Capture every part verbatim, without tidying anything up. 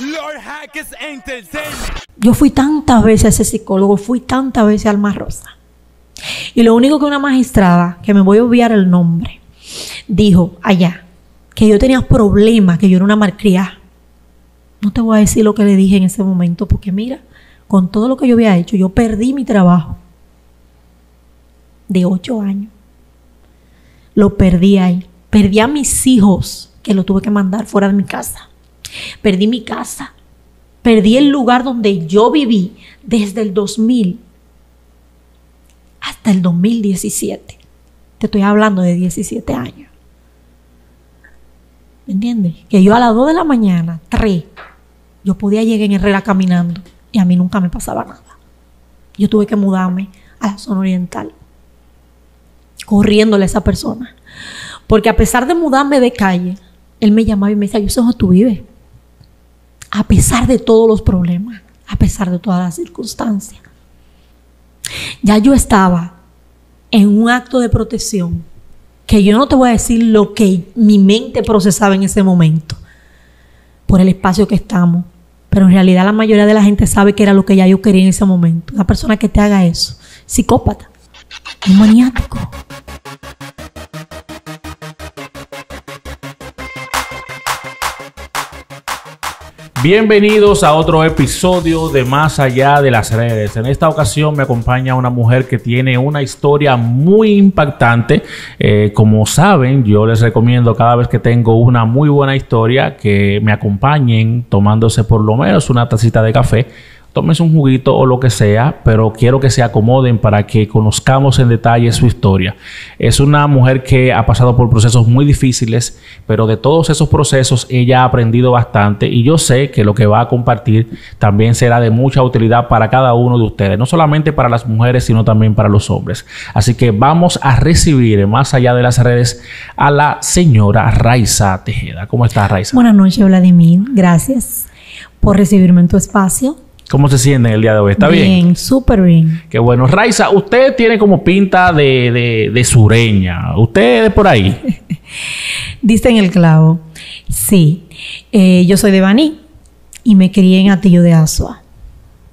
Lord Hackers Entertainment. Yo fui tantas veces a ese psicólogo, fui tantas veces a Alma Rosa. Y lo único que una magistrada, que me voy a obviar el nombre, dijo allá, que yo tenía problemas, que yo era una malcriada. No te voy a decir lo que le dije en ese momento, porque mira, con todo lo que yo había hecho, yo perdí mi trabajo de ocho años. Lo perdí ahí. Perdí a mis hijos, que lo tuve que mandar fuera de mi casa. Perdí mi casa. Perdí el lugar donde yo viví desde el dos mil hasta el dos mil diecisiete. Te estoy hablando de diecisiete años. ¿Me entiendes? Que yo a las dos de la mañana, tres, yo podía llegar en Herrera caminando y a mí nunca me pasaba nada. Yo tuve que mudarme a la zona oriental, corriéndole a esa persona. Porque a pesar de mudarme de calle, él me llamaba y me decía, yo sé dónde tú vives. A pesar de todos los problemas, a pesar de todas las circunstancias. Ya yo estaba en un acto de protección que yo no te voy a decir lo que mi mente procesaba en ese momento por el espacio que estamos, pero en realidad la mayoría de la gente sabe que era lo que ya yo quería en ese momento. Una persona que te haga eso, psicópata, un maniático. Bienvenidos a otro episodio de Más Allá de las Redes. En esta ocasión me acompaña una mujer que tiene una historia muy impactante. Eh, como saben, yo les recomiendo cada vez que tengo una muy buena historia que me acompañen tomándose por lo menos una tacita de café. Tómense un juguito o lo que sea, pero quiero que se acomoden para que conozcamos en detalle su historia. Es una mujer que ha pasado por procesos muy difíciles, pero de todos esos procesos ella ha aprendido bastante y yo sé que lo que va a compartir también será de mucha utilidad para cada uno de ustedes, no solamente para las mujeres, sino también para los hombres. Así que vamos a recibir Más Allá de las Redes a la señora Raysa Tejeda. ¿Cómo estás, Raysa? Buenas noches, Vladimir. Gracias por recibirme en tu espacio. ¿Cómo se sienten el día de hoy? ¿Está bien? Bien, súper bien. Qué bueno. Raysa, usted tiene como pinta de, de, de sureña. ¿Usted es por ahí? Dicen el clavo. Sí. Eh, yo soy de Baní y me crié en Atillo de Asua.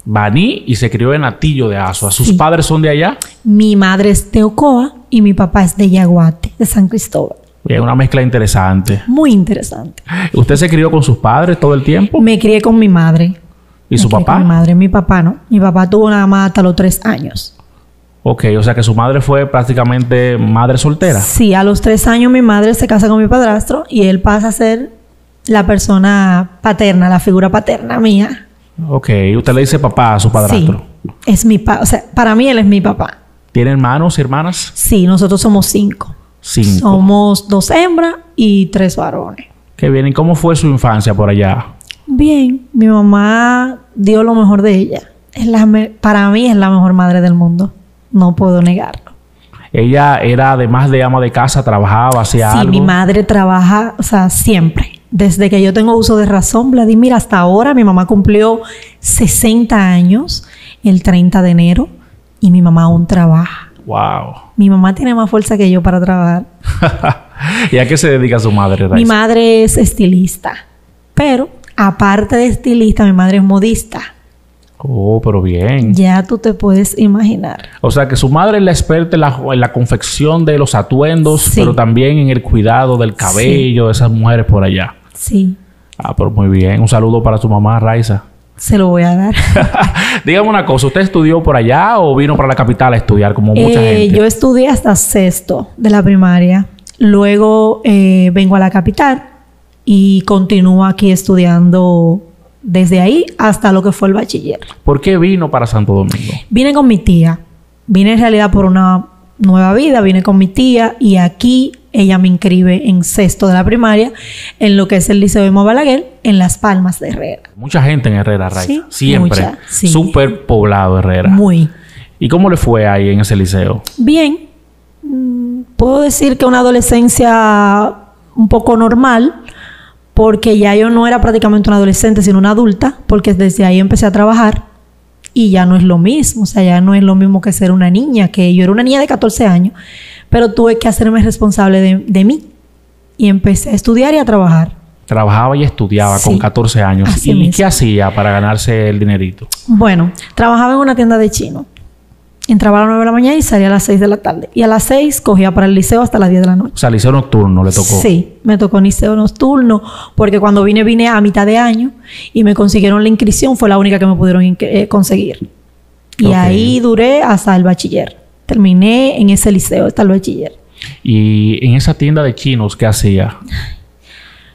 Baní y se crió en Atillo de Asua. ¿Sus sí. padres son de allá? Mi madre es de Ocoa y mi papá es de Yaguate, de San Cristóbal. Es una mezcla interesante. Muy interesante. ¿Usted se crió con sus padres todo el tiempo? Me crié con mi madre. ¿Y su papá? Mi madre, mi papá no. Mi papá tuvo nada más hasta los tres años. Ok, o sea que su madre fue prácticamente madre soltera. Sí, a los tres años mi madre se casa con mi padrastro y él pasa a ser la persona paterna, la figura paterna mía. Ok, usted le dice papá a su padrastro. Sí, es mi papá. O sea, para mí él es mi papá. ¿Tiene hermanos y hermanas? Sí, nosotros somos cinco. Cinco. Somos dos hembras y tres varones. Qué bien. ¿Y cómo fue su infancia por allá? Bien, mi mamá dio lo mejor de ella. Es la para mí es la mejor madre del mundo. No puedo negarlo. Ella era además de ama de casa, trabajaba, hacía sí, algo. Sí, mi madre trabaja, o sea, siempre. Desde que yo tengo uso de razón, Vladimir, hasta ahora mi mamá cumplió sesenta años el treinta de enero y mi mamá aún trabaja. Wow. Mi mamá tiene más fuerza que yo para trabajar. ¿Y a qué se dedica su madre, Raysa? Mi madre es estilista, pero aparte de estilista, mi madre es modista. Oh, pero bien. Ya tú te puedes imaginar. O sea, que su madre es la experta en la, en la confección de los atuendos, sí, pero también en el cuidado del cabello, sí, de esas mujeres por allá. Sí. Ah, pero muy bien. Un saludo para tu mamá, Raysa. Se lo voy a dar. Dígame una cosa, ¿usted estudió por allá o vino para la capital a estudiar como mucha eh, gente? Yo estudié hasta sexto de la primaria. Luego eh, vengo a la capital. Y continúa aquí estudiando desde ahí hasta lo que fue el bachiller. ¿Por qué vino para Santo Domingo? Vine con mi tía. Vine en realidad por una nueva vida. Vine con mi tía y aquí ella me inscribe en sexto de la primaria en lo que es el Liceo de Moabalaguer en Las Palmas de Herrera. Mucha gente en Herrera, Raysa. Sí, siempre. Mucha, sí. Súper poblado Herrera. Muy. ¿Y cómo le fue ahí en ese liceo? Bien. Puedo decir que una adolescencia un poco normal, porque ya yo no era prácticamente una adolescente, sino una adulta, porque desde ahí empecé a trabajar y ya no es lo mismo. O sea, ya no es lo mismo que ser una niña, que yo era una niña de catorce años, pero tuve que hacerme responsable de, de mí y empecé a estudiar y a trabajar. trabajaba y estudiaba sí, con catorce años. Así ¿Y mismo. qué hacía para ganarse el dinerito? Bueno, trabajaba en una tienda de chino. Entraba a las nueve de la mañana y salía a las seis de la tarde. Y a las seis cogía para el liceo hasta las diez de la noche. O sea, liceo nocturno le tocó. Sí, me tocó liceo nocturno porque cuando vine, vine a mitad de año y me consiguieron la inscripción. Fue la única que me pudieron eh, conseguir. Y okay. ahí duré hasta el bachiller. Terminé en ese liceo hasta el bachiller. ¿Y en esa tienda de chinos qué hacía?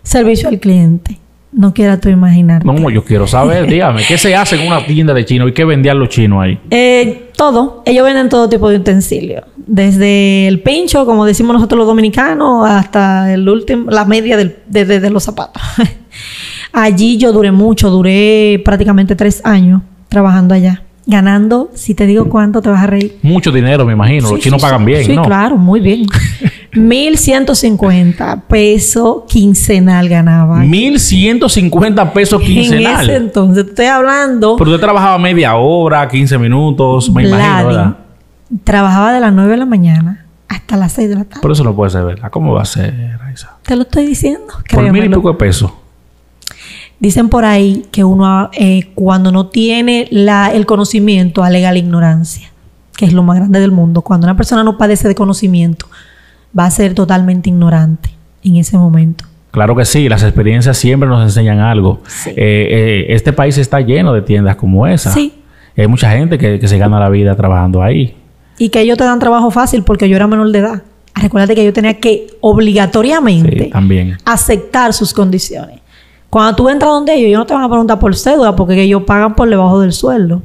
Servicio al cliente. No quiera tú imaginarte. No, yo quiero saber. Dígame, ¿qué se hace en una tienda de chinos? ¿Y qué vendían los chinos ahí? Eh, todo. Ellos venden todo tipo de utensilios. Desde el pincho, como decimos nosotros los dominicanos, hasta el último, la media del, de, de, de los zapatos. Allí yo duré mucho. Duré prácticamente tres años trabajando allá. Ganando, si te digo cuánto, te vas a reír. Mucho dinero, me imagino. Sí, los chinos sí, pagan sí, bien, sí, ¿no? Sí, claro. Muy bien. mil ciento cincuenta pesos quincenal ganaba. mil ciento cincuenta pesos quincenal. En ese entonces, te estoy hablando. Pero usted trabajaba media hora, quince minutos, me Vladi, imagino, ¿verdad? Trabajaba de las nueve de la mañana hasta las seis de la tarde. Por eso no puede ser, ¿verdad? ¿Cómo va a ser, Raysa? Te lo estoy diciendo. Por mil y poco de pesos. Dicen por ahí que uno, eh, cuando no tiene la, el conocimiento, alega la ignorancia, que es lo más grande del mundo. Cuando una persona no padece de conocimiento, va a ser totalmente ignorante en ese momento. Claro que sí, las experiencias siempre nos enseñan algo. Sí. Eh, eh, este país está lleno de tiendas como esa. Sí. Hay mucha gente que, que se gana la vida trabajando ahí. Y que ellos te dan trabajo fácil porque yo era menor de edad. Recuérdate que yo tenía que obligatoriamente sí, también. aceptar sus condiciones. Cuando tú entras donde ellos, ellos no te van a preguntar por cédula porque ellos pagan por debajo del sueldo.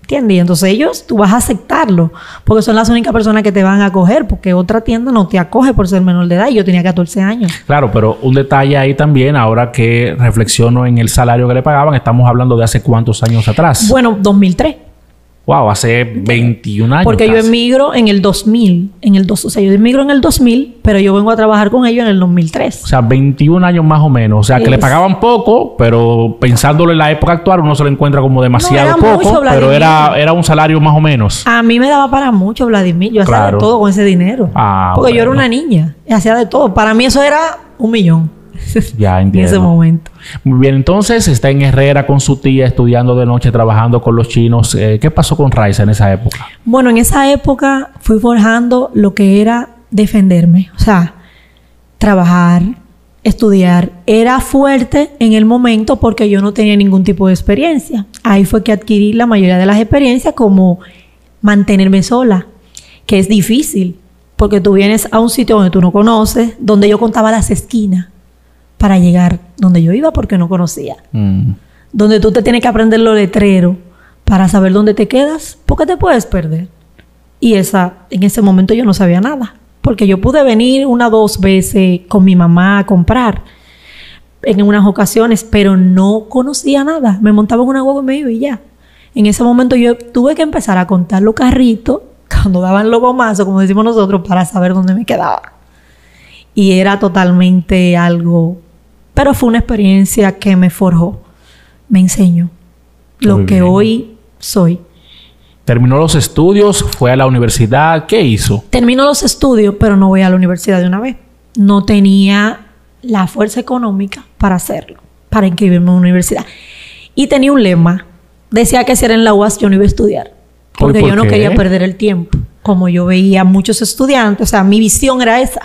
¿Entiendes? Y entonces ellos, tú vas a aceptarlo porque son las únicas personas que te van a acoger porque otra tienda no te acoge por ser menor de edad y yo tenía catorce años. Claro, pero un detalle ahí también, ahora que reflexiono en el salario que le pagaban, estamos hablando de hace cuántos años atrás. Bueno, dos mil tres. Wow, hace veintiún años. Porque casi. Yo emigro en el dos mil, en el dos, o sea, yo emigro en el dos mil, pero yo vengo a trabajar con ellos en el dos mil tres. O sea, veintiún años más o menos. O sea, es. que le pagaban poco, pero pensándolo en la época actual, uno se lo encuentra como demasiado no, poco, mucho, pero era, era un salario más o menos. A mí me daba para mucho, Vladimir. Yo claro. hacía de todo con ese dinero. Ah, porque bueno. yo era una niña y hacía de todo. Para mí eso era un millón. Ya entiendo. En ese momento. Muy bien, entonces está en Herrera con su tía, estudiando de noche, trabajando con los chinos. Eh, ¿Qué pasó con Raysa en esa época? Bueno, en esa época fui forjando lo que era defenderme. O sea, trabajar, estudiar. Era fuerte en el momento porque yo no tenía ningún tipo de experiencia. Ahí fue que adquirí la mayoría de las experiencias como mantenerme sola, que es difícil. Porque tú vienes a un sitio donde tú no conoces, donde yo contaba las esquinas para llegar donde yo iba porque no conocía. Mm. Donde tú te tienes que aprender los letreros para saber dónde te quedas, porque te puedes perder. Y esa, en ese momento yo no sabía nada, porque yo pude venir una o dos veces con mi mamá a comprar en unas ocasiones, pero no conocía nada. Me montaba en una guagua y me iba y ya. En ese momento yo tuve que empezar a contar los carritos cuando daban los gomazos, como decimos nosotros, para saber dónde me quedaba. Y era totalmente algo... Pero fue una experiencia que me forjó. Me enseñó lo que hoy soy. Terminó los estudios, fue a la universidad. ¿Qué hizo? Terminó los estudios, pero no voy a la universidad de una vez. No tenía la fuerza económica para hacerlo, para inscribirme en una universidad. Y tenía un lema. Decía que si era en la U A S yo no iba a estudiar. Porque ¿por yo no qué? quería perder el tiempo. Como yo veía muchos estudiantes, o sea, mi visión era esa.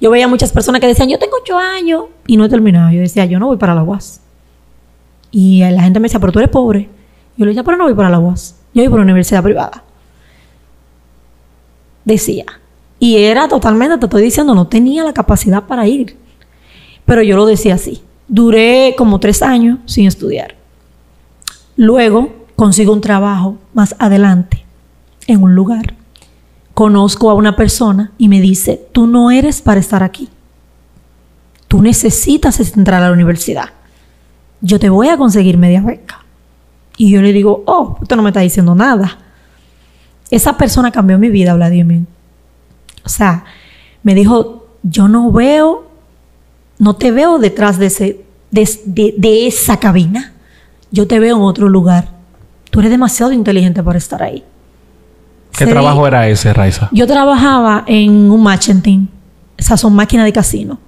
Yo veía muchas personas que decían, yo tengo ocho años y no he terminado. Yo decía, yo no voy para la U A S. Y la gente me decía, pero tú eres pobre. Yo le decía, pero no voy para la U A S. Yo voy para una universidad privada. Decía. Y era totalmente, te estoy diciendo, no tenía la capacidad para ir. Pero yo lo decía así. Duré como tres años sin estudiar. Luego consigo un trabajo más adelante en un lugar. Conozco a una persona y me dice, tú no eres para estar aquí. Tú necesitas entrar a la universidad. Yo te voy a conseguir media beca. Y yo le digo, oh, usted no me está diciendo nada. Esa persona cambió mi vida, Vladimir. O sea, me dijo, yo no veo, no te veo detrás de, ese, de, de, de esa cabina. Yo te veo en otro lugar. Tú eres demasiado inteligente para estar ahí. ¿Qué Sería, trabajo era ese, Raysa? Yo trabajaba en un merchanting. O sea, son máquinas de casino.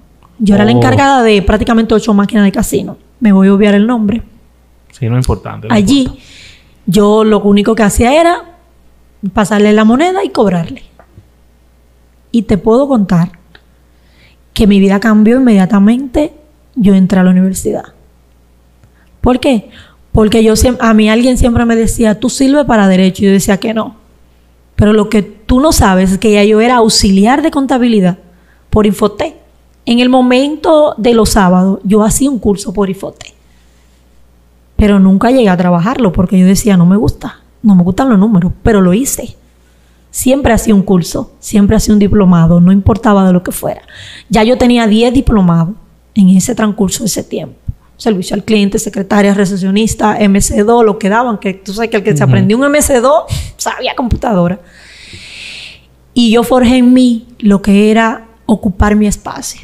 Yo era oh. la encargada de prácticamente ocho máquinas de casino. Me voy a obviar el nombre. Sí, no es importante. No Allí, importa. yo lo único que hacía era pasarle la moneda y cobrarle. Y te puedo contar que mi vida cambió inmediatamente. Yo entré a la universidad. ¿Por qué? Porque yo siempre, a mí alguien siempre me decía, tú sirves para derecho. Y yo decía que no. Pero lo que tú no sabes es que ya yo era auxiliar de contabilidad por Infotec. En el momento de los sábados, yo hacía un curso por Infotec. Pero nunca llegué a trabajarlo porque yo decía, no me gusta. No me gustan los números, pero lo hice. Siempre hacía un curso, siempre hacía un diplomado, no importaba de lo que fuera. Ya yo tenía diez diplomados en ese transcurso de ese tiempo. Servicio al cliente, secretaria, recepcionista, eme ce dos, lo que daban, que tú sabes que el que uh-huh. se aprendió un eme ce dos sabía computadora. Y yo forjé en mí lo que era ocupar mi espacio.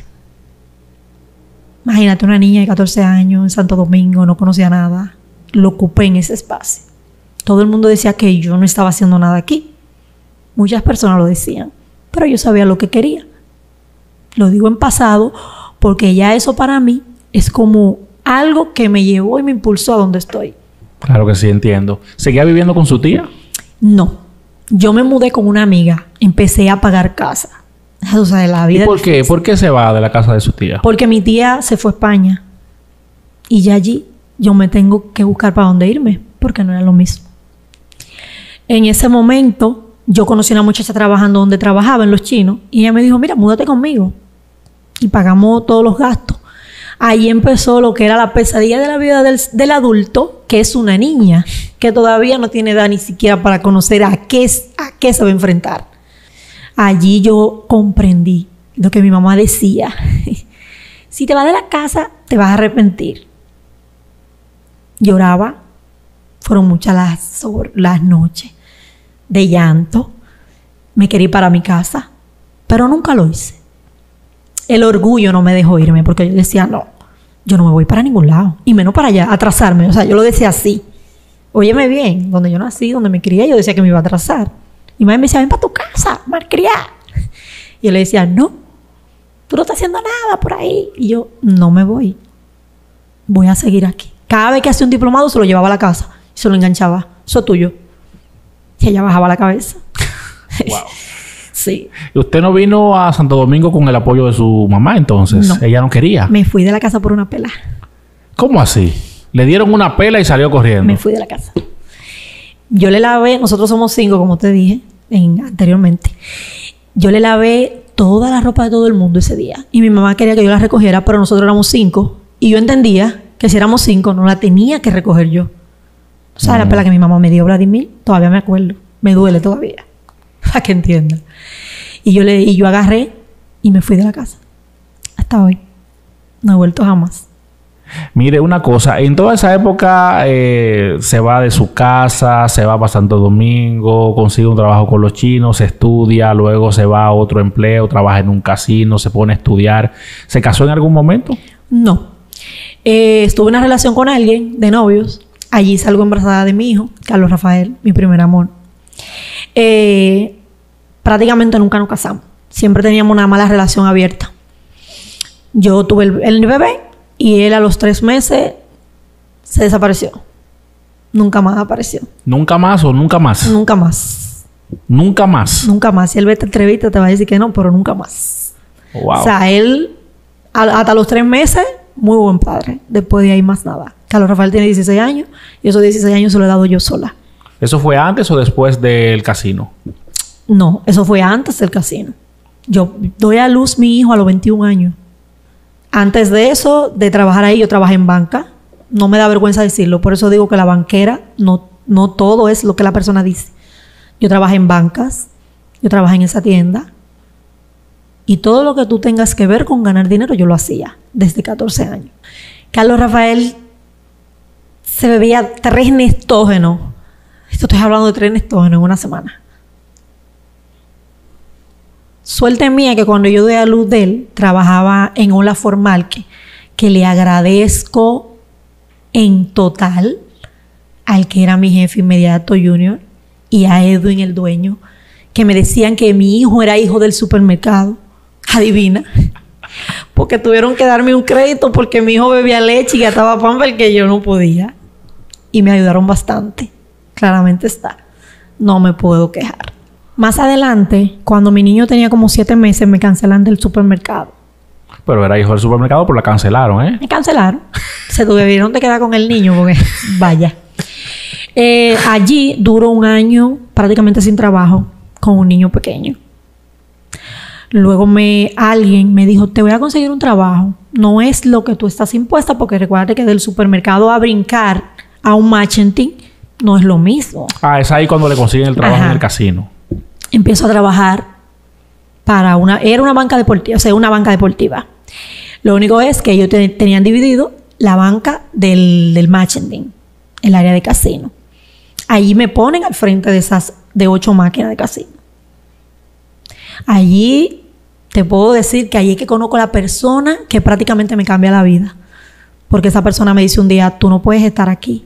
Imagínate, una niña de catorce años en Santo Domingo, no conocía nada, lo ocupé en ese espacio. Todo el mundo decía que yo no estaba haciendo nada aquí. Muchas personas lo decían, pero yo sabía lo que quería. Lo digo en pasado porque ya eso para mí es como algo que me llevó y me impulsó a donde estoy. Claro que sí, entiendo. ¿Seguía viviendo con su tía? No. Yo me mudé con una amiga. Empecé a pagar casa. O sea, de la vida. ¿Y por qué? ¿Por qué se va de la casa de su tía? Porque mi tía se fue a España. Y ya allí yo me tengo que buscar para dónde irme, porque no era lo mismo. En ese momento, yo conocí a una muchacha trabajando donde trabajaba, en Los Chinos. Y ella me dijo, mira, múdate conmigo. Y pagamos todos los gastos. Ahí empezó lo que era la pesadilla de la vida del, del adulto, que es una niña, que todavía no tiene edad ni siquiera para conocer a qué, a qué se va a enfrentar. Allí yo comprendí lo que mi mamá decía. Si te vas de la casa, te vas a arrepentir. Lloraba. Fueron muchas las, las noches de llanto. Me quería ir para mi casa, pero nunca lo hice. El orgullo no me dejó irme porque yo decía, no, yo no me voy para ningún lado. Y menos para allá, atrasarme. O sea, yo lo decía así. Óyeme bien, donde yo nací, donde me crié, yo decía que me iba a atrasar. Y mamá me decía, ven para tu casa, malcriada. Y yo le decía, no, tú no estás haciendo nada por ahí. Y yo, no me voy. Voy a seguir aquí. Cada vez que hacía un diplomado se lo llevaba a la casa. Y se lo enganchaba. Eso es tuyo. Y ella bajaba la cabeza. Wow. Sí. ¿Usted no vino a Santo Domingo con el apoyo de su mamá entonces? No. Ella no quería. Me fui de la casa por una pela. ¿Cómo así? Le dieron una pela y salió corriendo. Me fui de la casa. Yo le lavé, nosotros somos cinco, como te dije en, anteriormente. Yo le lavé toda la ropa de todo el mundo ese día. Y mi mamá quería que yo la recogiera, pero nosotros éramos cinco. Y yo entendía que si éramos cinco no la tenía que recoger yo. O sea, mm. la pela que mi mamá me dio, Vladimir, todavía me acuerdo. Me duele todavía. Para que entienda. Y yo, le, y yo agarré y me fui de la casa. Hasta hoy. No he vuelto jamás. Mire, una cosa. En toda esa época eh, se va de su casa, se va para Santo Domingo, consigue un trabajo con los chinos, estudia, luego se va a otro empleo, trabaja en un casino, se pone a estudiar. ¿Se casó en algún momento? No. Eh, estuve en una relación con alguien de novios. Allí salgo embarazada de mi hijo, Carlos Rafael, mi primer amor. Eh, prácticamente nunca nos casamos. Siempre teníamos una mala relación abierta. Yo tuve el, el bebé y él a los tres meses se desapareció. Nunca más apareció. ¿Nunca más o nunca más? Nunca más. ¿Nunca más? Nunca más. Si él ve esta entrevista te va a decir que no, pero nunca más. Wow. O sea, él a, hasta los tres meses, muy buen padre. Después de ahí más nada. Carlos Rafael tiene dieciséis años y esos dieciséis años se lo he dado yo sola. ¿Eso fue antes o después del casino? No, eso fue antes del casino. Yo doy a luz a mi hijo a los veintiún años. Antes de eso, de trabajar ahí, yo trabajé en banca. No me da vergüenza decirlo. Por eso digo que la banquera, no, no todo es lo que la persona dice. Yo trabajé en bancas. Yo trabajé en esa tienda. Y todo lo que tú tengas que ver con ganar dinero, yo lo hacía desde catorce años. Carlos Rafael se bebía tres nestógenos. Esto estoy hablando de tres nestógenos en una semana. Suerte mía que cuando yo doy a luz de él, trabajaba en Ola Formal, que, que le agradezco en total al que era mi jefe inmediato junior y a Edwin, el dueño, que me decían que mi hijo era hijo del supermercado. Adivina. porque tuvieron que darme un crédito porque mi hijo bebía leche y gastaba Pampers que yo no podía. Y me ayudaron bastante. Claramente está. No me puedo quejar. Más adelante, cuando mi niño tenía como siete meses, me cancelan del supermercado. Pero era hijo del supermercado, pues la cancelaron, ¿eh? Me cancelaron. Se tuvieron que quedar con el niño porque, vaya. Eh, allí duró un año prácticamente sin trabajo con un niño pequeño. Luego me, alguien me dijo, te voy a conseguir un trabajo. No es lo que tú estás impuesta, porque recuerda que del supermercado a brincar a un merchanting no es lo mismo. Ah, es ahí cuando le consiguen el trabajo. Ajá. En el casino. Empiezo a trabajar para una... Era una banca deportiva, o sea, una banca deportiva. Lo único es que ellos te, tenían dividido la banca del, del merchanting, el área de casino. Allí me ponen al frente de esas de ocho máquinas de casino. Allí te puedo decir que allí es que conozco a la persona que prácticamente me cambia la vida. Porque esa persona me dice un día, tú no puedes estar aquí.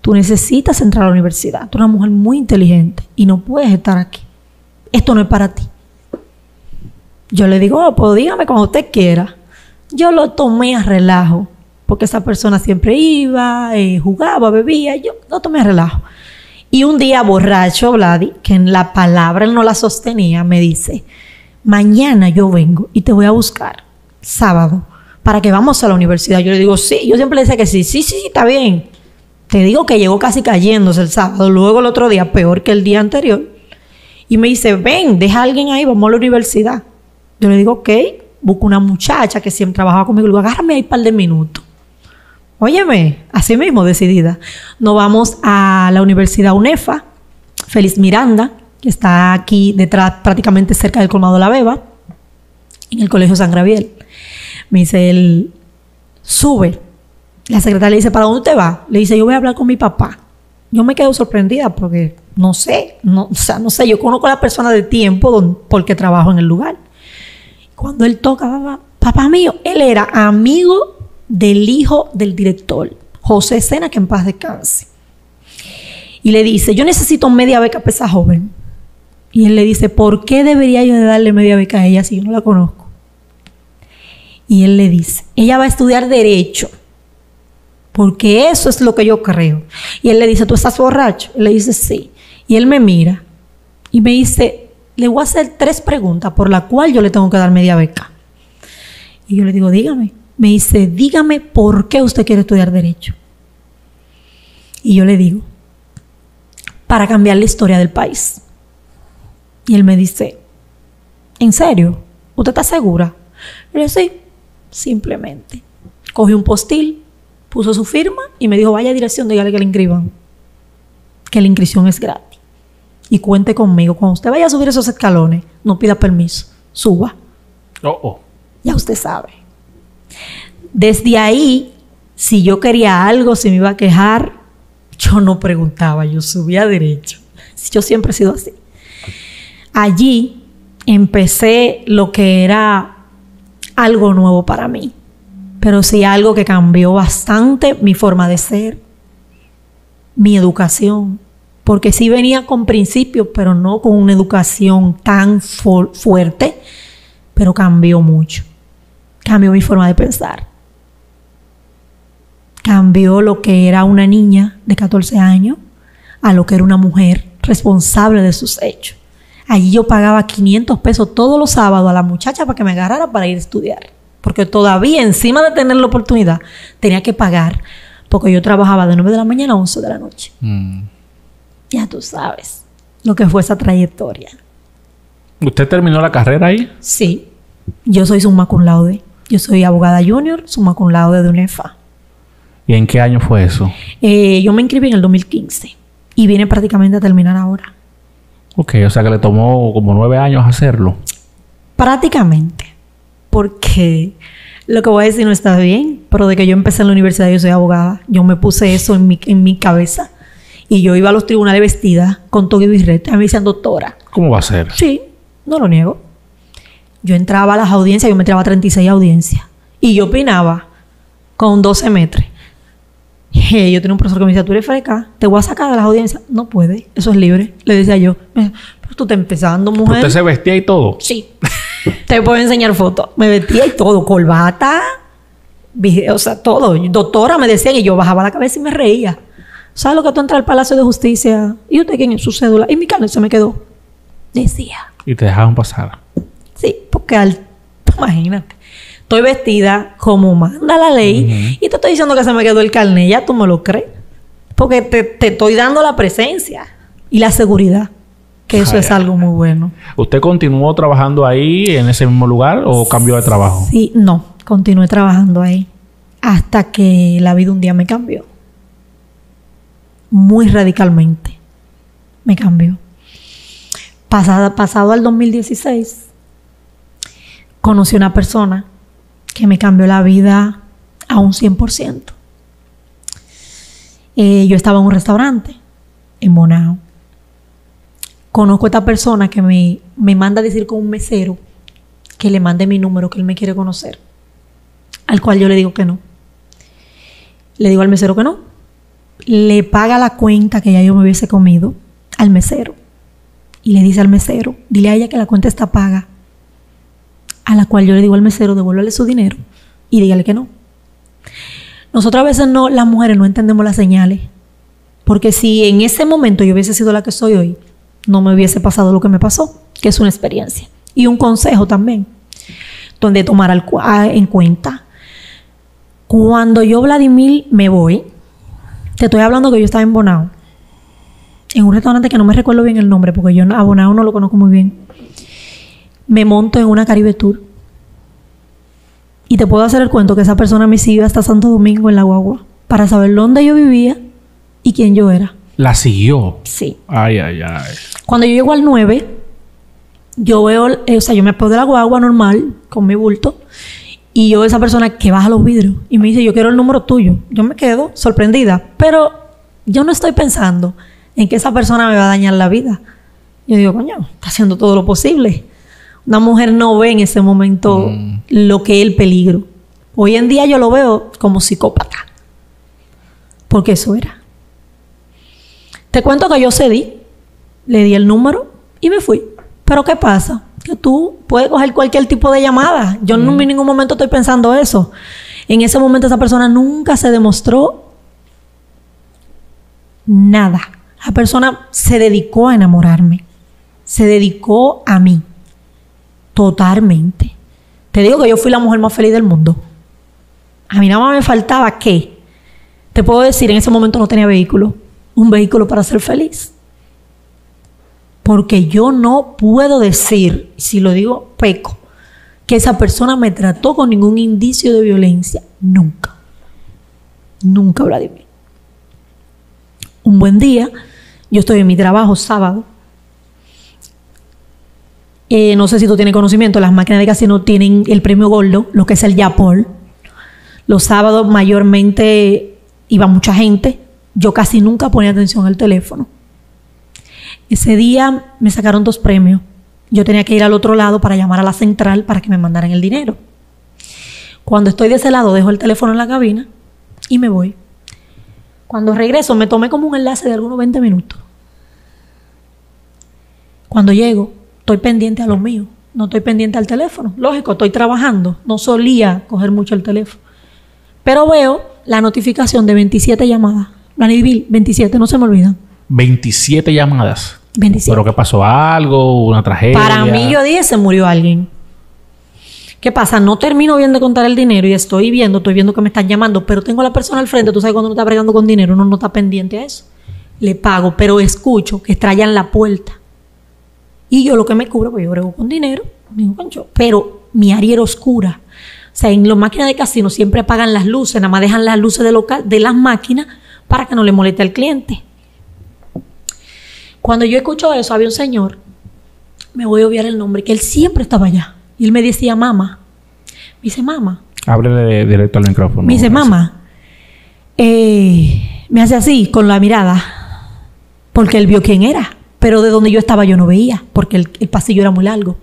Tú necesitas entrar a la universidad. Tú eres una mujer muy inteligente y no puedes estar aquí. Esto no es para ti. Yo le digo, oh, pues dígame cuando usted quiera. Yo lo tomé a relajo. Porque esa persona siempre iba, eh, jugaba, bebía. Yo lo tomé a relajo. Y un día borracho, Vladi, que en la palabra él no la sostenía, me dice, mañana yo vengo y te voy a buscar, sábado, para que vamos a la universidad. Yo le digo, sí. Yo siempre le decía que sí, sí, sí, está bien. Te digo que llegó casi cayéndose el sábado. Luego el otro día, peor que el día anterior. Y me dice, ven, deja a alguien ahí, vamos a la universidad. Yo le digo, ok. Busco una muchacha que siempre trabajaba conmigo. Le digo, agárrame ahí un par de minutos. Óyeme, así mismo, decidida. Nos vamos a la Universidad UNEFA, Feliz Miranda, que está aquí detrás, prácticamente cerca del colmado La Beba, en el Colegio San Gabriel. Me dice él, sube. La secretaria le dice, ¿para dónde te va? Le dice, yo voy a hablar con mi papá. Yo me quedo sorprendida porque no sé, no, o sea, no sé, yo conozco a la persona de tiempo don, porque trabajo en el lugar. Cuando él toca, papá, papá mío, él era amigo del hijo del director, José Sena, que en paz descanse. Y le dice, yo necesito media beca para esa joven. Y él le dice, ¿por qué debería yo darle media beca a ella si yo no la conozco? Y él le dice, ella va a estudiar Derecho, porque eso es lo que yo creo. Y él le dice, ¿tú estás borracho? Él le dice, sí. Y él me mira y me dice, le voy a hacer tres preguntas por las cuales yo le tengo que dar media beca. Y yo le digo, dígame. Me dice, dígame por qué usted quiere estudiar Derecho. Y yo le digo, para cambiar la historia del país. Y él me dice, ¿en serio? ¿Usted está segura? Yo le digo, sí, simplemente. Cogió un postil, puso su firma y me dijo, vaya a dirección, dígale que le inscriban. Que la inscripción es gratis. Y cuente conmigo, cuando usted vaya a subir esos escalones, no pida permiso, suba. Oh, oh. Ya usted sabe. Desde ahí, si yo quería algo, si me iba a quejar, yo no preguntaba, yo subía Derecho. Yo siempre he sido así. Allí empecé lo que era algo nuevo para mí, pero sí algo que cambió bastante mi forma de ser, mi educación, porque sí venía con principios, pero no con una educación tan fuerte, pero cambió mucho. Cambió mi forma de pensar. Cambió lo que era una niña de catorce años a lo que era una mujer responsable de sus hechos. Allí yo pagaba quinientos pesos todos los sábados a la muchacha para que me agarrara para ir a estudiar. Porque todavía, encima de tener la oportunidad, tenía que pagar. Porque yo trabajaba de nueve de la mañana a once de la noche. Mm. Ya tú sabes lo que fue esa trayectoria. ¿Usted terminó la carrera ahí? Sí. Yo soy summa cum laude. Yo soy abogada junior, summa cum laude de UNEFA. ¿Y en qué año fue eso? Eh, yo me inscribí en el dos mil quince y viene prácticamente a terminar ahora. Ok, o sea que le tomó como nueve años hacerlo. Prácticamente, porque lo que voy a decir no está bien, pero de que yo empecé en la universidad yo soy abogada. Yo me puse eso en mi, en mi cabeza y yo iba a los tribunales vestida con toga y birrete. A mí me decían doctora. ¿Cómo va a ser? Sí, no lo niego. Yo entraba a las audiencias, yo me entraba a treinta y seis audiencias. Y yo opinaba con doce metros. Hey, yo tenía un profesor que me decía, tú eres fresca, te voy a sacar de las audiencias. No puede, eso es libre. Le decía yo, pero tú estás empezando, mujer. ¿Usted se vestía y todo? Sí. Te puedo enseñar fotos. Me vestía y todo, corbata, o sea, todo. Doctora me decían y yo bajaba la cabeza y me reía. ¿Sabes lo que tú entras al Palacio de Justicia? ¿Y usted quién es? Su cédula. Y mi carnet se me quedó. Decía. ¿Y te dejaban pasar? Sí, porque al... imagínate. Estoy vestida como manda la ley uh-huh. y te estoy diciendo que se me quedó el carnet. Ya tú me lo crees. Porque te, te estoy dando la presencia y la seguridad. Que eso ay, es algo muy bueno. ¿Usted continuó trabajando ahí en ese mismo lugar o cambió de trabajo? Sí, no. Continué trabajando ahí hasta que la vida un día me cambió. Muy radicalmente. Me cambió. Pasado, pasado al dos mil dieciséis, conocí a una persona que me cambió la vida a un cien por ciento. Eh, yo estaba en un restaurante en Bonao. Conozco a esta persona que me, me manda a decir con un mesero que le mande mi número, que él me quiere conocer. Al cual yo le digo que no. Le digo al mesero que no. Le paga la cuenta que ya yo me hubiese comido al mesero. Y le dice al mesero, dile a ella que la cuenta está paga. A la cual yo le digo al mesero, devuélvale su dinero y dígale que no. Nosotras a veces no, las mujeres no entendemos las señales. Porque si en ese momento yo hubiese sido la que soy hoy, no me hubiese pasado lo que me pasó, que es una experiencia. Y un consejo también, donde tomar al, a, en cuenta. Cuando yo, Vladimir, me voy, te estoy hablando que yo estaba en Bonao, en un restaurante que no me recuerdo bien el nombre, porque yo a Bonao no lo conozco muy bien. Me monto en una Caribe Tour. Y te puedo hacer el cuento que esa persona me siguió hasta Santo Domingo en la guagua, para saber dónde yo vivía y quién yo era. ¿La siguió? Sí. Ay, ay, ay. Cuando yo llego al nueve, yo veo, eh, o sea, yo me pongo de la guagua normal, con mi bulto, y yo veo esa persona que baja los vidrios y me dice, yo quiero el número tuyo. Yo me quedo sorprendida, pero yo no estoy pensando en que esa persona me va a dañar la vida. Yo digo, coño, está haciendo todo lo posible. Una mujer no ve en ese momento mm. lo que es el peligro. Hoy en día yo lo veo como psicópata. Porque eso era. Te cuento que yo cedí, le di el número y me fui. Pero ¿qué pasa? Que tú puedes coger cualquier tipo de llamada. Yo mm. no, en ningún momento estoy pensando eso. En ese momento esa persona nunca se demostró nada. La persona se dedicó a enamorarme. Se dedicó a mí. Totalmente. Te digo que yo fui la mujer más feliz del mundo. A mí nada más me faltaba que... Te puedo decir, en ese momento no tenía vehículo. Un vehículo para ser feliz. Porque yo no puedo decir, si lo digo, peco, que esa persona me trató con ningún indicio de violencia. Nunca. Nunca, Vladimir. Un buen día, yo estoy en mi trabajo sábado. Eh, no sé si tú tienes conocimiento, las máquinas de casino tienen el premio gordo, lo que es el Yapol. Los sábados mayormente iba mucha gente. Yo casi nunca ponía atención al teléfono. Ese día me sacaron dos premios. Yo tenía que ir al otro lado para llamar a la central para que me mandaran el dinero. Cuando estoy de ese lado, dejo el teléfono en la cabina y me voy. Cuando regreso, me tomé como un enlace de algunos veinte minutos. Cuando llego, estoy pendiente a lo mío. No estoy pendiente al teléfono. Lógico, estoy trabajando. No solía coger mucho el teléfono. Pero veo la notificación de veintisiete llamadas. Planivil, veintisiete, no se me olvidan. veintisiete llamadas. veintisiete. ¿Pero qué pasó? ¿Algo? ¿Una tragedia? Para mí, yo dije, se murió alguien. ¿Qué pasa? No termino bien de contar el dinero y estoy viendo, estoy viendo que me están llamando, pero tengo a la persona al frente. Tú sabes cuando uno está bregando con dinero, uno no está pendiente a eso. Le pago, pero escucho que estrellan la puerta. Y yo lo que me cubro, pues yo brego con dinero, digo, concho, pero mi área era oscura. O sea, en las máquinas de casino siempre apagan las luces, nada más dejan las luces de, local, de las máquinas para que no le moleste al cliente. Cuando yo escucho eso, había un señor, me voy a obviar el nombre, que él siempre estaba allá. Y él me decía, mamá. Me dice, mamá. Háblele directo al micrófono. Me dice, mamá. Eh, me hace así, con la mirada. Porque él vio quién era. Pero de donde yo estaba yo no veía, porque el, el pasillo era muy largo.